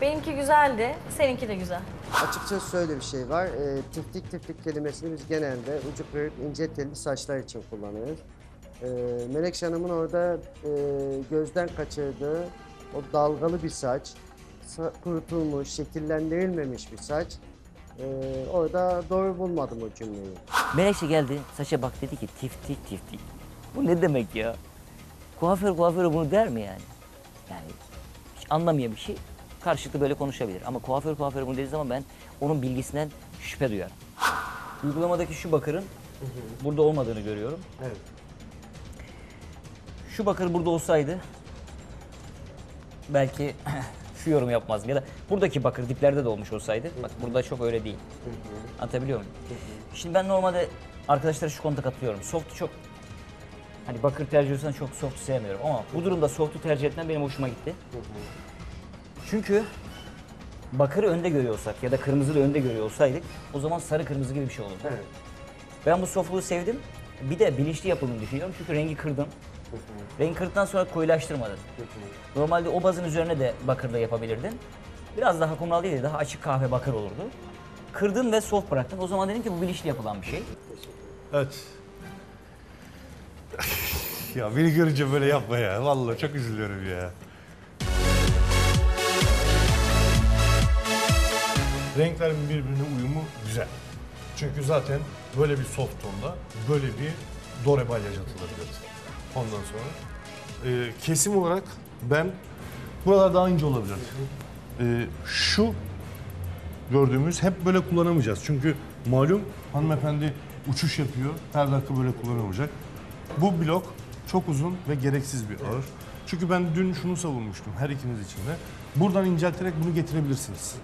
Benimki güzeldi, seninki de güzel. Açıkçası şöyle bir şey var, e, tiftik tiftik kelimesini biz genelde ucu kırık, ince telli saçlar için kullanıyoruz. E, Menekşe Hanım'ın orada e, gözden kaçırdığı o dalgalı bir saç, kurutulmuş, şekillendirilmemiş bir saç. Ee, orada doğru bulmadım o cümleyi. Menekşe geldi, saça bak dedi ki tiftik tiftik. Bu ne demek ya? Kuaför kuaförü bunu der mi yani? Yani hiç anlamıyor bir şey. Karşılıklı böyle konuşabilir ama kuaför kuaförü bunu dediği zaman ben onun bilgisinden şüphe duyarım. Uygulamadaki şu bakırın burada olmadığını görüyorum. Evet. Şu bakır burada olsaydı belki... Şu yorum yapmazdım ya da buradaki bakır diplerde de olmuş olsaydı, bak burada çok öyle değil. Anlatabiliyor muyum? Şimdi ben normalde arkadaşlara şu konuda katılıyorum. Soft'u çok, hani bakır tercih ediyorsan çok soft'u sevmiyorum ama bu durumda soft'u tercih etmem benim hoşuma gitti. Çünkü bakırı önde görüyorsak ya da kırmızıyı önde görüyor olsaydık o zaman sarı kırmızı gibi bir şey olurdu. Evet. Ben bu sofluğu sevdim. Bir de bilinçli yapıldığını düşünüyorum çünkü rengi kırdım. Rengi kırdıktan sonra koyulaştırmadım. Normalde o bazın üzerine de bakırla yapabilirdin. Biraz daha kumral değil de daha açık kahve bakır olurdu. Kırdım ve soft bıraktım. O zaman dedim ki bu bilinçli yapılan bir şey. Evet. Ya beni görünce böyle yapma ya. Vallahi çok üzülüyorum ya. Renklerin birbirine uyumu güzel. Çünkü zaten böyle bir soft tonda böyle bir dore balyaj atılabilir. Ondan sonra e, kesim olarak ben buralar daha ince olabilir. E, şu gördüğümüz hep böyle kullanamayacağız. Çünkü malum hanımefendi uçuş yapıyor. Her dakika böyle kullanamayacak. Bu blok çok uzun ve gereksiz bir ağır. Çünkü ben dün şunu savunmuştum her ikimiz için de. Buradan incelterek bunu getirebilirsiniz.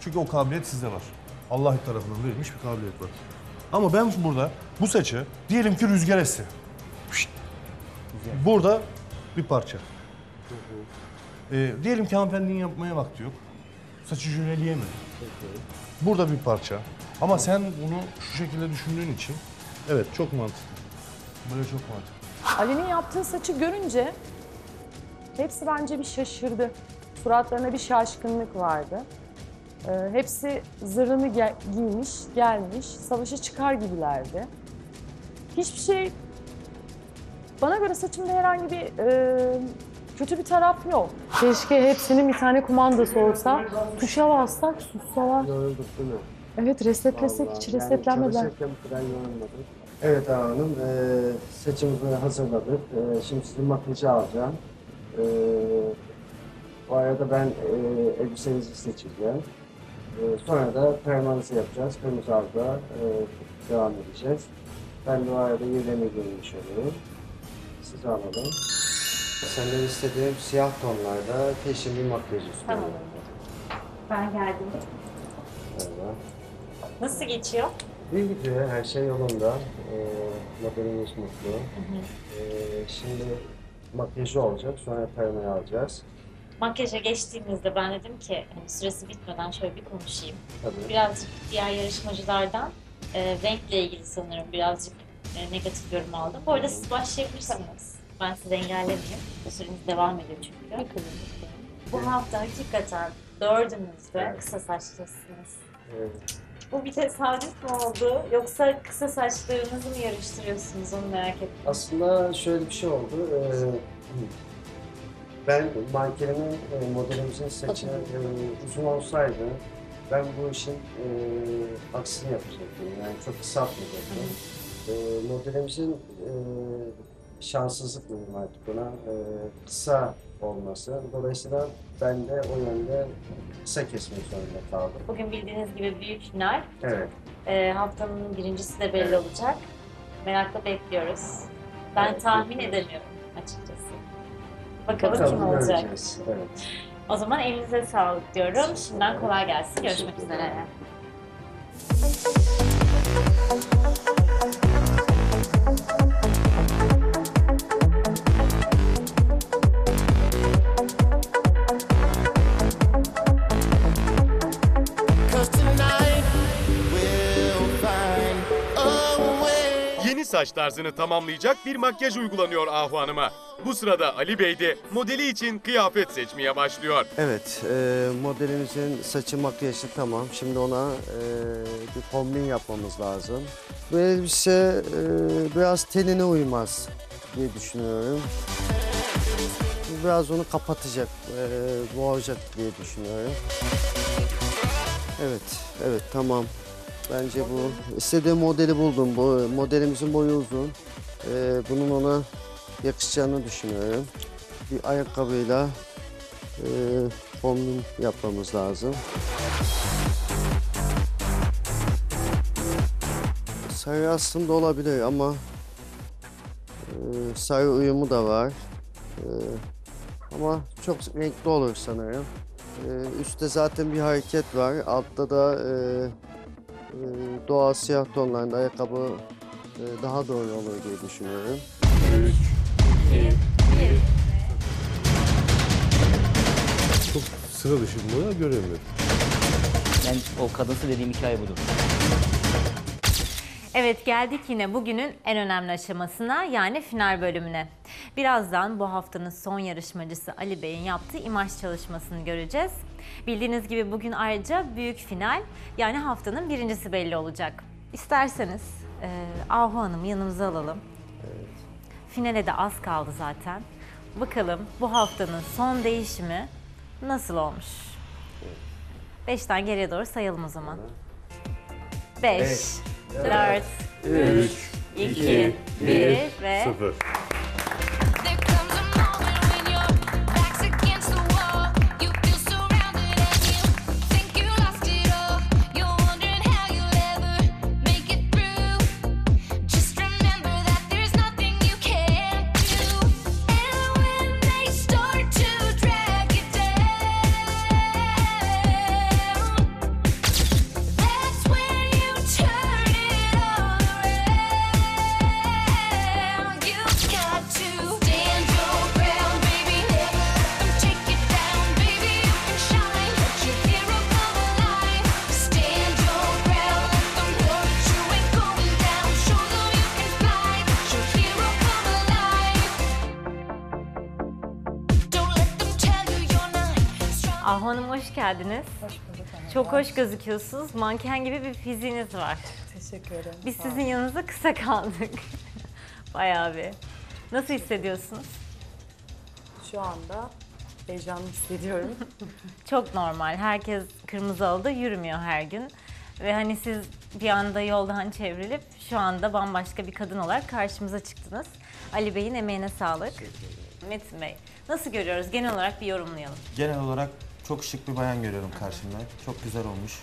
Çünkü o kabiliyet sizde var. Allah tarafından verilmiş bir kabiliyet var. Ama ben burada bu saçı diyelim ki rüzgar esti. Burada bir parça. Ee, diyelim ki hanımefendinin yapmaya vakti yok. Saçı jöleleyemedi. Burada bir parça. Ama sen bunu şu şekilde düşündüğün için evet çok mantıklı. Böyle çok mantıklı. Ali'nin yaptığı saçı görünce hepsi bence bir şaşırdı. Suratlarına bir şaşkınlık vardı. Ee, hepsi zırhını ge giymiş, gelmiş, savaşa çıkar gibilerdi. Hiçbir şey... Bana göre saçımda herhangi bir e, kötü bir taraf yok. Keşke hepsinin bir tane kumandası olsa, tuşa bassak, sussalar. Yorulduk değil mi? Evet, resetlesek, vallahi, hiç resetlenmeden. Yani çalışırken yorulmadım. Evet hanım, e, saçımızı hazırladık. E, şimdi sizin makyajı alacağım. E, bu arada ben e, elbisenizi seçeceğim. Sonra da permanızı yapacağız. Permanızda e, devam edeceğiz. Ben de o arada yerlerine girmiş oluyorum. Sizi alalım. Senden istediğim siyah tonlarda peşin bir makyaj üstüne. Tamam. Ben geldim. Evet. Nasıl geçiyor? İyi gidiyor. Her şey yolunda. Ee, modelimiz mutlu. Hı hı. Ee, şimdi makyajı olacak. Sonra permayı alacağız. Makyaja geçtiğimizde ben dedim ki hani süresi bitmeden şöyle bir konuşayım. Tabii. Birazcık diğer yarışmacılardan e, renkle ilgili sanırım birazcık e, negatif yorum aldım. Bu arada siz başlayabilirsiniz. Ben sizi engellemeyeyim. Süreniz devam ediyor çünkü. Bu hafta hakikaten dördünüz de kısa saçlısınız. Evet. Bu bir tesadüf mü oldu yoksa kısa saçlarınızı mı yarıştırıyorsunuz onu merak ettim. Aslında şöyle bir şey oldu. Ee, Ben mankenimin, modelimizin saçı uzun olsaydı ben bu işin e, aksini yapacaktım, yani çok kısaltmayacaktım. E, modelimizin e, şanssızlık mı artık buna, e, kısa olması. Dolayısıyla ben de o yönde kısa kesmek zorunda kaldım. Bugün bildiğiniz gibi büyük final. Evet. E, haftanın birincisi de belli evet. olacak. Merakla bekliyoruz. Ben evet, tahmin bekliyoruz. edemiyorum açıkçası. Bakalım Bakalım kim olacak. Göreceğiz. Evet. O zaman elinize sağlık diyorum. Şimdiden kolay gelsin. Görüşmek üzere. Yeni saç tarzını tamamlayacak bir makyaj uygulanıyor Ahu Hanım'a. Bu sırada Ali Bey de modeli için kıyafet seçmeye başlıyor. Evet, e, modelimizin saçı makyajı tamam. Şimdi ona e, bir kombin yapmamız lazım. Bu elbise e, biraz tenine uymaz diye düşünüyorum. Biraz onu kapatacak, e, boğacak diye düşünüyorum. Evet, evet tamam. Bence bu, istediğim modeli buldum. Bu modelimizin boyu uzun. E, bunun ona yakışacağını düşünüyorum. Bir ayakkabıyla e, kombin yapmamız lazım. Sarı aslında olabilir ama e, sarı uyumu da var. E, ama çok renkli olur sanırım. E, üstte zaten bir hareket var. Altta da e, e, doğal siyah tonlarında ayakkabı e, daha doğru olur diye düşünüyorum. Çok sıra dışı bunu göremiyorum. Ben o kadınsı dediğim hikaye budur. Evet, geldik yine bugünün en önemli aşamasına, yani final bölümüne. Birazdan bu haftanın son yarışmacısı Ali Bey'in yaptığı imaj çalışmasını göreceğiz. Bildiğiniz gibi bugün ayrıca büyük final, yani haftanın birincisi belli olacak. İsterseniz e, Ahu Hanım'ı yanımıza alalım. Evet. Finale de az kaldı zaten. Bakalım bu haftanın son değişimi nasıl olmuş? Beşten geriye doğru sayalım o zaman. Beş. Evet. dört, üç, iki, bir ve sıfır. Ahu Hanım, hoş geldiniz. Hoş bulduk. Çok hoş gözüküyorsunuz. Manken gibi bir fiziğiniz var. Teşekkür ederim. Biz sizin yanınıza kısa kaldık. Bayağı bir. Nasıl hissediyorsunuz? Şu anda heyecanlı hissediyorum. Çok normal. Herkes kırmızı halıda yürümüyor her gün. Ve hani siz bir anda yoldan çevrilip şu anda bambaşka bir kadın olarak karşımıza çıktınız. Ali Bey'in emeğine sağlık. Metin Bey, nasıl görüyoruz? Genel olarak bir yorumlayalım. Genel olarak çok şık bir bayan görüyorum karşımda. Çok güzel olmuş.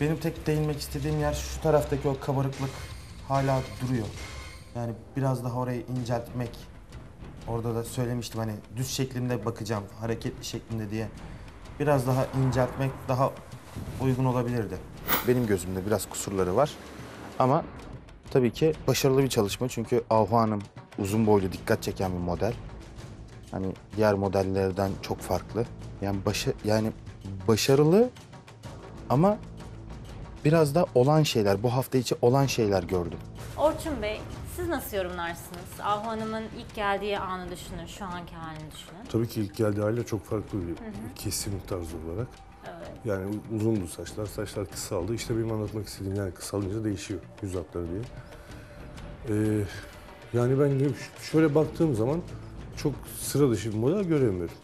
Benim tek değinmek istediğim yer şu taraftaki o kabarıklık hala duruyor. Yani biraz daha orayı inceltmek. Orada da söylemiştim hani düz şeklinde bakacağım, hareketli şeklinde diye. Biraz daha inceltmek daha uygun olabilirdi. Benim gözümde biraz kusurları var. Ama tabii ki başarılı bir çalışma çünkü Ahu Hanım uzun boylu, dikkat çeken bir model. Hani diğer modellerden çok farklı. Yani başa, yani başarılı ama biraz da olan şeyler, bu hafta içi olan şeyler gördüm. Orçun Bey, siz nasıl yorumlarsınız? Ahu Hanım'ın ilk geldiği anı düşünün, şu anki halini düşünün. Tabii ki ilk geldiği haliyle çok farklı bir kesim tarzı olarak. Evet. Yani uzundu saçlar, saçlar kısaldı. İşte benim anlatmak istediğim yani kısalınca değişiyor yüz hatları diye. Ee, yani ben şöyle baktığım zaman çok sıra dışı bir model göremiyorum.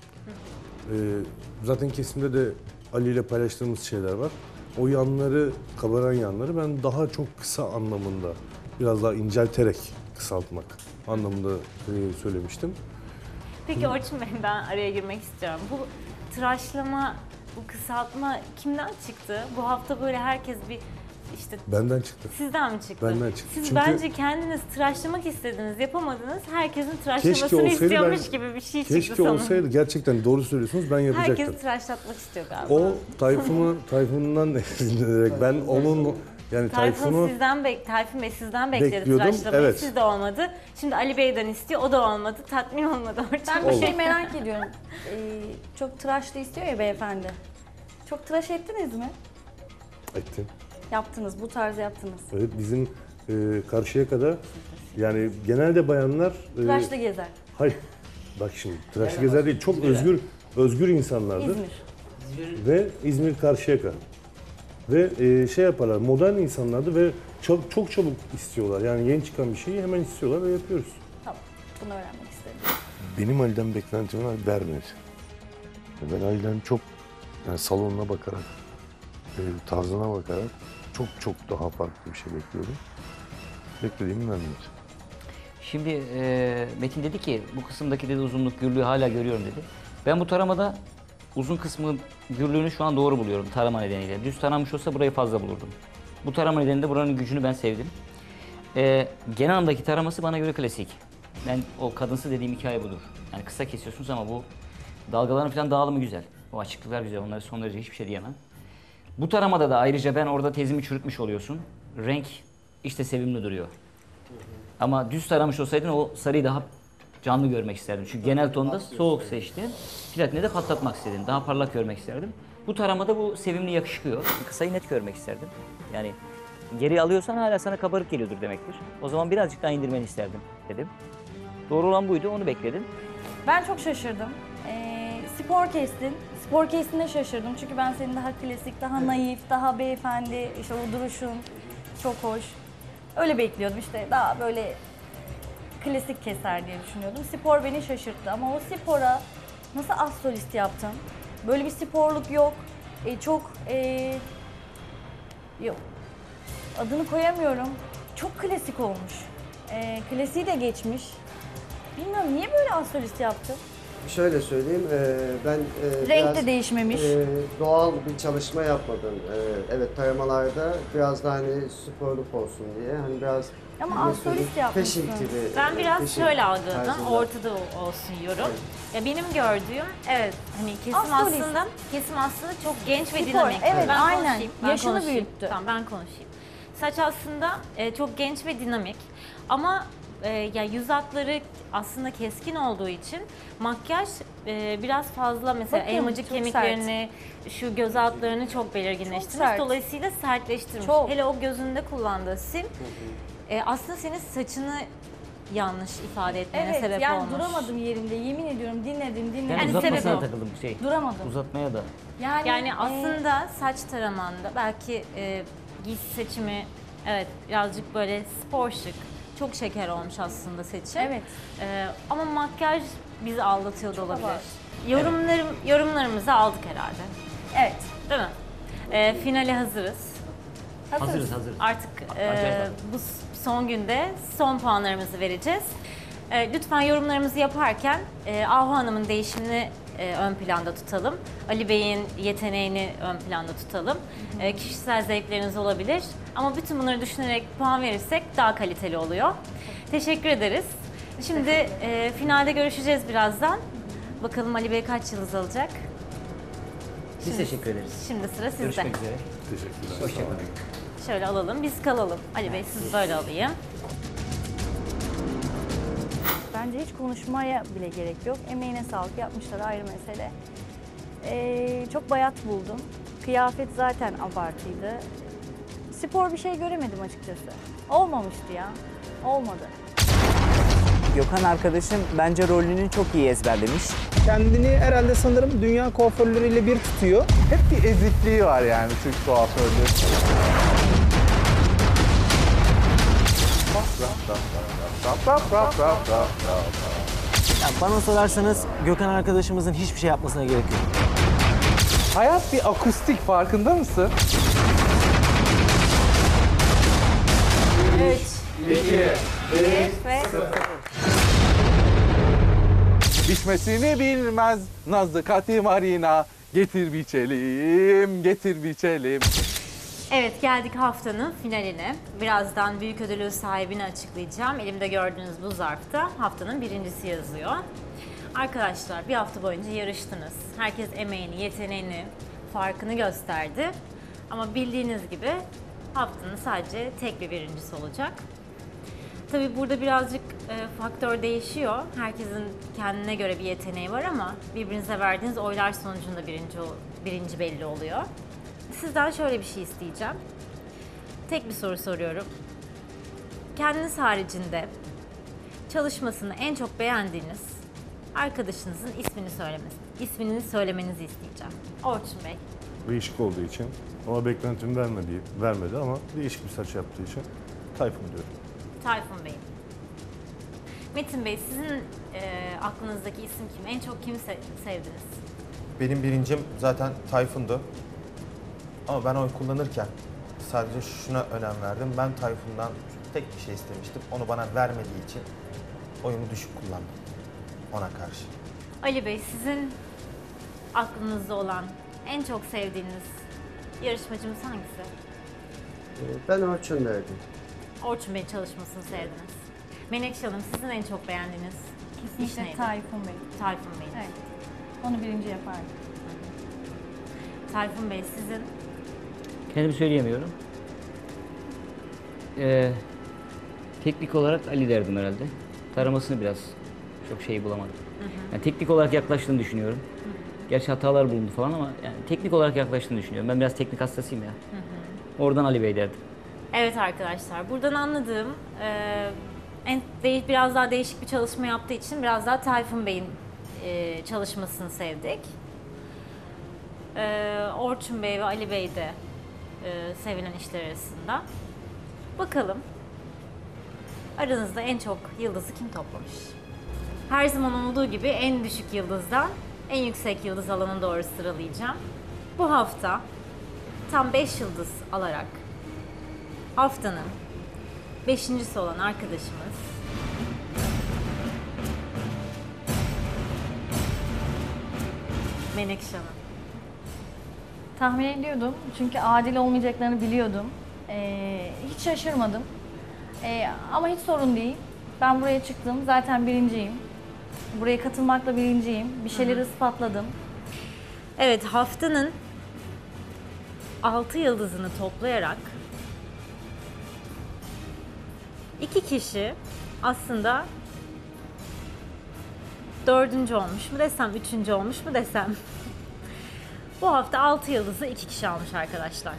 Ee, zaten kesimde de Ali ile paylaştığımız şeyler var. O yanları, kabaran yanları ben daha çok kısa anlamında, biraz daha incelterek kısaltmak anlamında söylemiştim. Peki Orçun Bey, ben araya girmek istiyorum. Bu tıraşlama, bu kısaltma kimden çıktı? Bu hafta böyle herkes bir... İşte benden çıktı. Sizden mi çıktı? Benden çıktı. Siz çünkü bence kendiniz tıraşlamak istediniz, yapamadınız. Herkesin tıraşlamasını istiyormuş ben, gibi bir şey çıktı keşke sanırım. Olsaydı. Gerçekten doğru söylüyorsunuz, ben yapacaktım. Herkes tıraşlatmak istiyor galiba. O Tayfun'u, Tayfun'dan esinlenerek ben onun... Yani Tayfun, Tayfun'u sizden bek Tayfun Bey sizden bekledi tıraşlamayı, evet. Siz de olmadı. Şimdi Ali Bey'den istiyor, o da olmadı. Tatmin olmadı. Ben bir şey merak ediyorum. Ee, çok tıraşlı istiyor ya beyefendi. Çok tıraş ettiniz mi? Ettim. Yaptınız, bu tarzı yaptınız. Evet, bizim e, karşıya kadar yani genelde bayanlar... E, tıraşlı gezer. Hayır, bak şimdi tıraşlı yani gezer değil, çok İzmir'e. özgür özgür insanlardır. İzmir. İzmir. Ve İzmir Karşıyaka. Ve e, şey yaparlar, modern insanlardı ve çok, çok çabuk istiyorlar. Yani yeni çıkan bir şeyi hemen istiyorlar ve yapıyoruz. Tamam, bunu öğrenmek istedim. Benim Ali'den beklentim var, vermedi. Ben Ali'den çok, yani salonuna bakarak, e, tarzına bakarak çok çok daha farklı bir şey bekliyordum. Beklediğimi vermedi. Şimdi e, Metin dedi ki, bu kısımdaki dedi uzunluk gürlüğü hala görüyorum dedi. Ben bu taramada uzun kısmının gürlüğünü şu an doğru buluyorum tarama nedeniyle. Düz taramış olsa burayı fazla bulurdum. Bu tarama nedeniyle buranın gücünü ben sevdim. Ee, genel anlamdaki taraması bana göre klasik. Ben o kadınsı dediğim hikaye budur. Yani kısa kesiyorsunuz ama bu dalgaların falan dağılımı güzel. O açıklıklar güzel, onlara son derece hiçbir şey diyemem. Bu taramada da ayrıca ben orada tezimi çürütmüş oluyorsun. Renk işte sevimli duruyor. Ama düz taramış olsaydın o sarıyı daha canlı görmek isterdim. Çünkü genel tonda soğuk seçtim. Platine de patlatmak istedim. Daha parlak görmek isterdim. Bu taramada bu sevimli yakışıyor. Kısayı net görmek isterdim. Yani Geri alıyorsan hala sana kabarık geliyordur demektir. O zaman birazcık daha indirmeni isterdim dedim. Doğru olan buydu, onu bekledim. Ben çok şaşırdım. Ee, spor kestin. Spor kestin'e şaşırdım. Çünkü ben senin daha klasik, daha naif, daha beyefendi, işte o duruşun çok hoş. Öyle bekliyordum işte, daha böyle klasik keser diye düşünüyordum. Spor beni şaşırttı ama o spora nasıl az solist yaptın? Böyle bir sporluk yok. E, çok... E, yok. Adını koyamıyorum. Çok klasik olmuş. E, klasiği de geçmiş. Bilmiyorum, niye böyle az solist yaptın? Şöyle söyleyeyim, e, ben e, renk de değişmemiş. E, doğal bir çalışma yapmadım. E, evet, taramalarda biraz daha hani sporluk olsun diye, hani biraz... Ama az solist yapmışsın. Gibi, ben biraz e, şöyle algıladım, ortada olsun yorum. Evet. Ya benim gördüğüm, evet, hani kesim Astrolist. aslında kesim aslında çok genç Spor. ve dinamik. Evet, ben aynen. Konuşayım, ben yaşını konuşayım. büyüttü. Tamam, ben konuşayım. Saç aslında e, çok genç ve dinamik ama... E, ya yüz hatları aslında keskin olduğu için makyaj e, biraz fazla mesela Bakın, elmacık kemiklerini, sert. şu göz altlarını çok belirginleştirmiş. Çok Dolayısıyla sertleştirmiş. Çok. Hele o gözünde kullandığı sim e, aslında senin saçını yanlış ifade etmene evet, sebep yani olmuş. Evet, yani duramadım yerimde, yemin ediyorum, dinledim dinledim. Yani, yani uzatmasına takıldım şey. Duramadım. Uzatmaya da. Yani, yani aslında e... saç taramanda belki e, giysi seçimi evet birazcık böyle spor şık. Çok şeker olmuş aslında seçim. Evet. Ee, ama makyaj bizi aldatıyor da olabilir. Yorumlarım, evet. Yorumlarımızı aldık herhalde. Evet. Değil mi? Ee, finale hazırız. Hazırız. Hazırız, hazırız. Artık e, bu son günde son puanlarımızı vereceğiz. E, lütfen yorumlarımızı yaparken e, Ahu Hanım'ın değişimini e, ön planda tutalım. Ali Bey'in yeteneğini ön planda tutalım. E, kişisel zevkleriniz olabilir. Ama bütün bunları düşünerek puan verirsek daha kaliteli oluyor. Teşekkür ederiz. Şimdi e, finalde görüşeceğiz birazdan. Bakalım Ali Bey kaç yıldız alacak? Biz şimdi, teşekkür ederiz. Şimdi sıra sizde. Görüşmek üzere. Teşekkürler. Hoşçakalın. Şöyle alalım, biz kalalım. Ali Bey siz böyle alayım. Bence hiç konuşmaya bile gerek yok. Emeğine sağlık, yapmışlar, ayrı mesele. Ee, çok bayat buldum. Kıyafet zaten abartıydı. Spor bir şey göremedim açıkçası. Olmamıştı ya. Olmadı. Gökhan arkadaşım bence rolünü çok iyi ezberlemiş. Kendini herhalde sanırım dünya kuaförleriyle bir tutuyor. Hep bir ezikliği var yani Türk kuaförleri. Yani bana sorarsanız Gökhan arkadaşımızın hiçbir şey yapmasına gerek yok. Hayat bir akustik, farkında mısın? üç, iki, bir, sıfır. Biçmesini bilmez Nazlı Katimarina. Getir biçelim, getir biçelim. Evet, geldik haftanın finaline. Birazdan büyük ödülü sahibini açıklayacağım. Elimde gördüğünüz bu zarfta haftanın birincisi yazıyor. Arkadaşlar, bir hafta boyunca yarıştınız. Herkes emeğini, yeteneğini, farkını gösterdi. Ama bildiğiniz gibi haftanın sadece tek bir birincisi olacak. Tabii burada birazcık e, faktör değişiyor. Herkesin kendine göre bir yeteneği var ama birbirinize verdiğiniz oylar sonucunda birinci, birinci belli oluyor. Sizden şöyle bir şey isteyeceğim. Tek bir soru soruyorum. Kendiniz haricinde çalışmasını en çok beğendiğiniz arkadaşınızın ismini söylemesi, ismini söylemenizi isteyeceğim. Orçun Bey. Değişik olduğu için, ona beklentim vermedi, vermedi ama değişik bir saç yaptığı için Tayfun diyorum. Tayfun Bey. Metin Bey, sizin e, aklınızdaki isim kim? En çok kimi se sevdiniz? Benim birincim zaten Tayfun'du. Ama ben oy kullanırken sadece şuna önem verdim. Ben Tayfun'dan tek bir şey istemiştim. Onu bana vermediği için oyumu düşük kullandım ona karşı. Ali Bey, sizin aklınızda olan en çok sevdiğiniz yarışmacımız hangisi? Ben Orçun derdim. Orçun Bey çalışmasını sevdiniz. Menekşe Hanım, sizin en çok beğendiğiniz kesinlikle Tayfun Bey. Tayfun Bey. Evet. Onu birinci yapardım. Tayfun Bey, sizin? Kendimi söyleyemiyorum. Ee, teknik olarak Ali derdim herhalde. Taramasını biraz çok şey bulamadım. Hı hı. Yani teknik olarak yaklaştığını düşünüyorum. Hı hı. Gerçi hatalar bulundu falan ama yani teknik olarak yaklaştığını düşünüyorum. Ben biraz teknik hastasıyım ya. Hı hı. Oradan Ali Bey derdim. Evet arkadaşlar, buradan anladığım e, en, de, biraz daha değişik bir çalışma yaptığı için biraz daha Tayfun Bey'in e, çalışmasını sevdik. E, Orçun Bey ve Ali Bey de e, sevilen işler arasında. Bakalım aranızda en çok yıldızı kim toplamış? Her zaman olduğu gibi en düşük yıldızdan en yüksek yıldız alanına doğru sıralayacağım. Bu hafta tam beş yıldız alarak haftanın beşincisi olan arkadaşımız Menekşe Hanım. Tahmin ediyordum çünkü adil olmayacaklarını biliyordum. Ee, hiç şaşırmadım. Ee, ama hiç sorun değil. Ben buraya çıktım. Zaten birinciyim. Buraya katılmakla birinciyim. Bir şeyleri Hı-hı. ispatladım. Evet, haftanın altı yıldızını toplayarak iki kişi aslında dördüncü olmuş mu desem, üçüncü olmuş mu desem. Bu hafta altı yıldızı iki kişi almış arkadaşlar.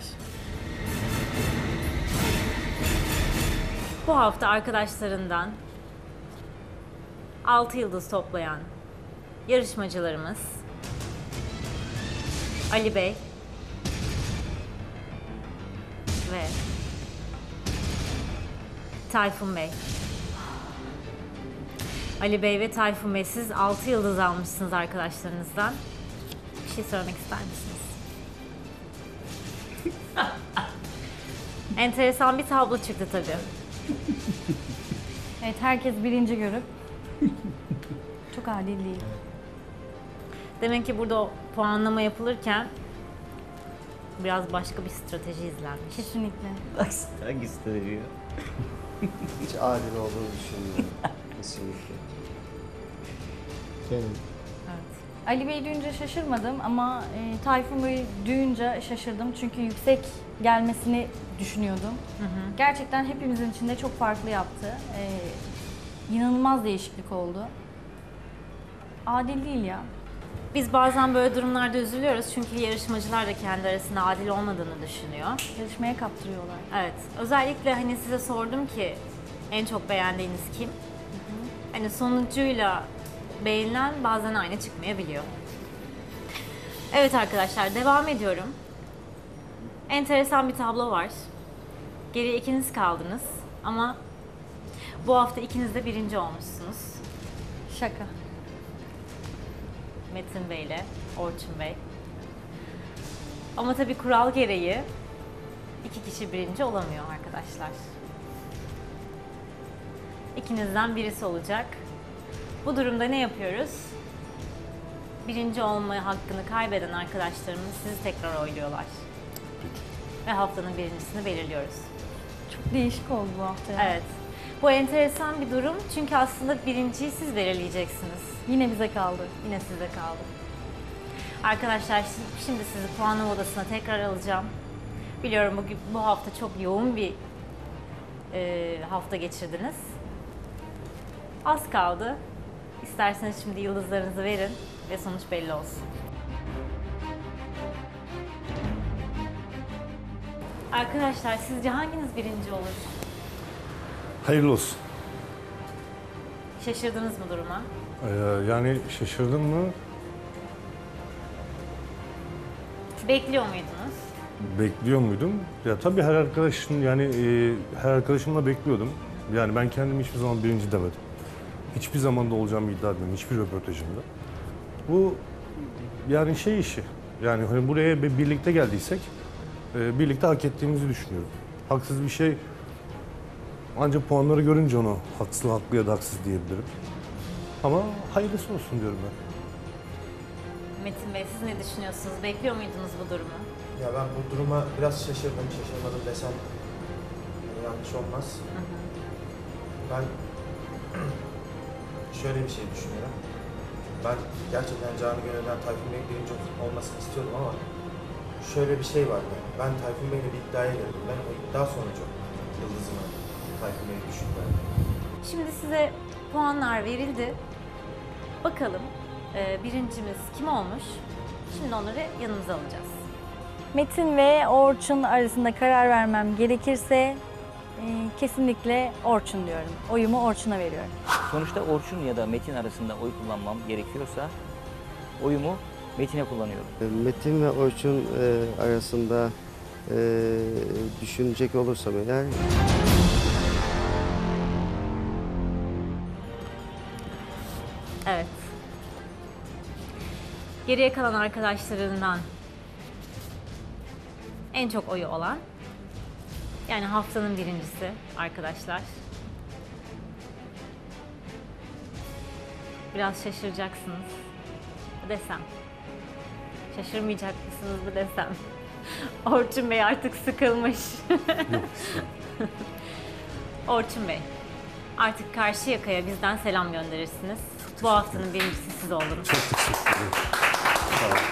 Bu hafta arkadaşlarından altı yıldız toplayan yarışmacılarımız Ali Bey ve Tayfun Bey. Ali Bey ve Tayfun Bey, siz altı yıldız almışsınız arkadaşlarınızdan. Bir şey söylemek ister misiniz? Enteresan bir tablo çıktı tabii. Evet, herkes birinci görüp çok adil değil. Demek ki burada puanlama yapılırken biraz başka bir strateji izlenmiş. Kesinlikle. Hangi strateji? Hiç adil olduğunu düşünmüyorum. Kesinlikle. Evet. Ali Bey duyunca şaşırmadım ama e, Tayfun Bey duyunca şaşırdım çünkü yüksek gelmesini düşünüyordum. Hı hı. Gerçekten hepimizin içinde çok farklı yaptı. Ee, inanılmaz değişiklik oldu. Adil değil ya. Biz bazen böyle durumlarda üzülüyoruz çünkü yarışmacılar da kendi arasında adil olmadığını düşünüyor. Yarışmaya kaptırıyorlar. Evet. Özellikle hani size sordum ki en çok beğendiğiniz kim? Hı hı. Hani sonucuyla beğenilen bazen aynı çıkmayabiliyor. Evet arkadaşlar, devam ediyorum. Enteresan bir tablo var. Geriye ikiniz kaldınız ama bu hafta ikiniz de birinci olmuşsunuz. Şaka. Metin Bey ile Orçun Bey. Ama tabii kural gereği iki kişi birinci olamıyor arkadaşlar. İkinizden birisi olacak. Bu durumda ne yapıyoruz? Birinci olma hakkını kaybeden arkadaşlarımız sizi tekrar oyluyorlar. Ve haftanın birincisini belirliyoruz. Çok değişik oldu bu hafta ya. Evet. Bu enteresan bir durum çünkü aslında birinciyi siz belirleyeceksiniz. Yine bize kaldı. Yine size kaldı. Arkadaşlar, şimdi sizi puanlama odasına tekrar alacağım. Biliyorum bugün, bu hafta çok yoğun bir e, hafta geçirdiniz. Az kaldı. İsterseniz şimdi yıldızlarınızı verin ve sonuç belli olsun. Arkadaşlar, sizce hanginiz birinci olur? Hayırlı olsun. Şaşırdınız mı duruma? Ee, yani şaşırdım mı? Bekliyor muydunuz? Bekliyor muydum? Ya tabii her arkadaşım, yani e, her arkadaşımla bekliyordum. Yani ben kendim hiçbir zaman birinci demedim. Hiçbir zaman da olacağımı iddia etmedim, hiçbir röportajımda. Bu yani şey işi, yani hani buraya birlikte geldiysek birlikte hak ettiğimizi düşünüyorum. Haksız bir şey, ancak puanları görünce onu haksız, haklı ya da haksız diyebilirim. Ama hayırlısı olsun diyorum ben. Metin Bey, siz ne düşünüyorsunuz? Bekliyor muydunuz bu durumu? Ya ben bu duruma biraz şaşırdım, şaşırmadım desem yanlış olmaz. Hı hı. Ben şöyle bir şey düşünüyorum. Ben gerçekten canı gönülden Tayfun Bey'in birinci olmasını istiyordum ama şöyle bir şey vardı. Ben Tayfun Bey'le bir iddiaya girdim. Ben o iddia sonucu yıldızımı Tayfun Bey'i düşündüm. Şimdi size puanlar verildi. Bakalım birincimiz kim olmuş? Şimdi onları yanımıza alacağız. Metin ve Orçun arasında karar vermem gerekirse e, kesinlikle Orçun diyorum. Oyumu Orçun'a veriyorum. Sonuçta Orçun ya da Metin arasında oy kullanmam gerekiyorsa oyumu Metin'e kullanıyorum. Metin ve Orçun e, arasında e, düşünecek olursam eğer... Evet. Geriye kalan arkadaşlarından en çok oyu olan, yani haftanın birincisi arkadaşlar. Biraz şaşıracaksınız desem, şaşırmayacak mısınız desem. Orçun Bey artık sıkılmış. Orçun Bey, artık Karşıyaka'ya bizden selam gönderirsiniz. Bu haftanın birincisi siz oldunuz. Çok teşekkür ederim.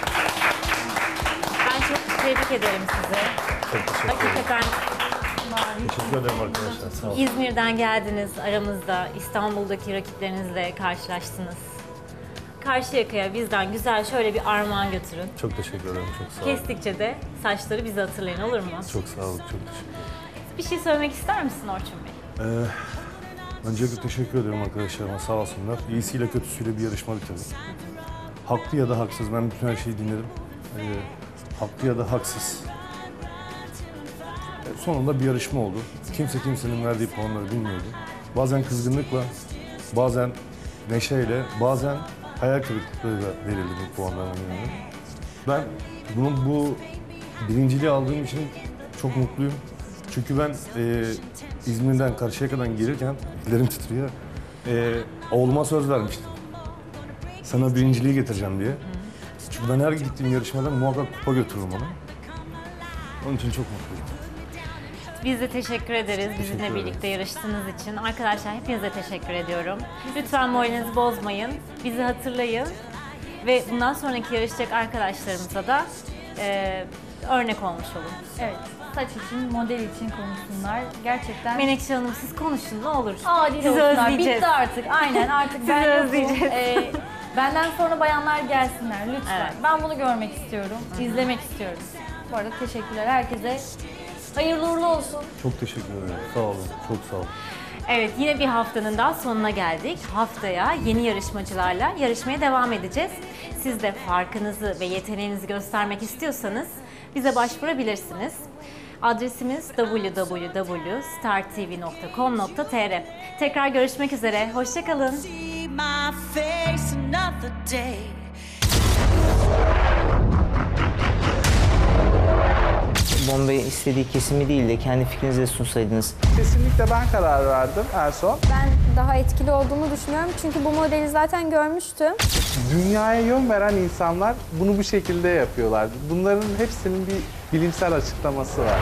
Ben çok tebrik ederim size. Çok teşekkür ederim. Hakikaten teşekkür ederim arkadaşlar. Sağ olun. İzmir'den geldiniz aramızda. İstanbul'daki rakiplerinizle karşılaştınız. Karşıyaka'ya bizden güzel şöyle bir armağan götürün. Çok teşekkür ederim. Çok sağ olun. Kestikçe de saçları bizi hatırlayın, olur mu? Çok sağ olun. Çok teşekkür ederim. Bir şey söylemek ister misin Orçun Bey? Ee... Öncelikle teşekkür ederim arkadaşlarıma, sağ olsunlar. İyisiyle kötüsüyle bir yarışma bitirdim. Haklı ya da haksız, ben bütün her şeyi dinledim. Ee, haklı ya da haksız. Ee, sonunda bir yarışma oldu. Kimse kimsenin verdiği puanları bilmiyordu. Bazen kızgınlıkla, bazen neşeyle, bazen hayal kırıklığıyla verildi bu puanların önüne. Ben bunun bu birinciliği aldığım için çok mutluyum. Çünkü ben e, İzmir'den Karşıyaka'dan gelirken, ellerim titriyor, e, oğluma söz vermiştim. Sana birinciliği getireceğim diye. Hı. Çünkü ben her gittiğim yarışmadan muhakkak kupa götürürüm ona. Onun için çok mutluyum. Biz de teşekkür ederiz teşekkür bizimle ederim. birlikte yarıştığınız için. Arkadaşlar hepinize teşekkür ediyorum. Lütfen moralinizi bozmayın, bizi hatırlayın. Ve bundan sonraki yarışacak arkadaşlarımıza da e, örnek olmuş olun. Evet. Saç için, model için konuşsunlar. Gerçekten... Menekşe Hanım siz konuşun, ne olur. Adil sizi özleyeceğiz. Bitti artık, aynen artık. Sizi ben özleyeceğiz. E, benden sonra bayanlar gelsinler lütfen. Evet. Ben bunu görmek istiyorum, Hı-hı. izlemek istiyorum. Bu arada teşekkürler herkese. Hayırlı uğurlu olsun. Çok teşekkür ederim, sağ olun, çok sağ olun. Evet, yine bir haftanın daha sonuna geldik. Haftaya yeni yarışmacılarla yarışmaya devam edeceğiz. Siz de farkınızı ve yeteneğinizi göstermek istiyorsanız bize başvurabilirsiniz. Adresimiz w w w nokta star t v nokta com nokta t r. Tekrar görüşmek üzere. Hoşça kalın. Bombayı istediği kesimi değil de kendi fikrinizi sunsaydınız. Kesinlikle ben karar verdim en son. Ben daha etkili olduğumu düşünüyorum çünkü bu modeli zaten görmüştüm. Dünyaya yön veren insanlar bunu bu şekilde yapıyorlar. Bunların hepsinin bir bilimsel açıklaması var.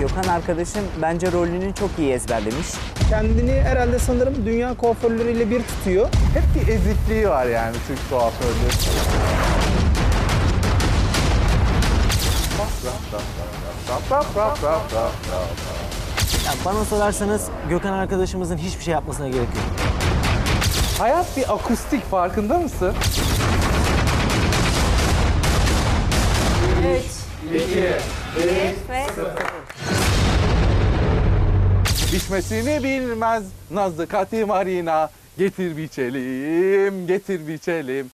Gökhan arkadaşım bence rolünü çok iyi ezberlemiş. Kendini herhalde sanırım dünya kuaförleriyle bir tutuyor. Hep bir ezikliği var yani Türk kuaförleri. Ya bana sorarsanız Gökhan arkadaşımızın hiçbir şey yapmasına gerek yok. Hayat bir akustik, farkında mısın? üç, iki, bir, sıfır. Bitmesini bilmez Nazlı Katimarina. Getir biçelim, getir biçelim.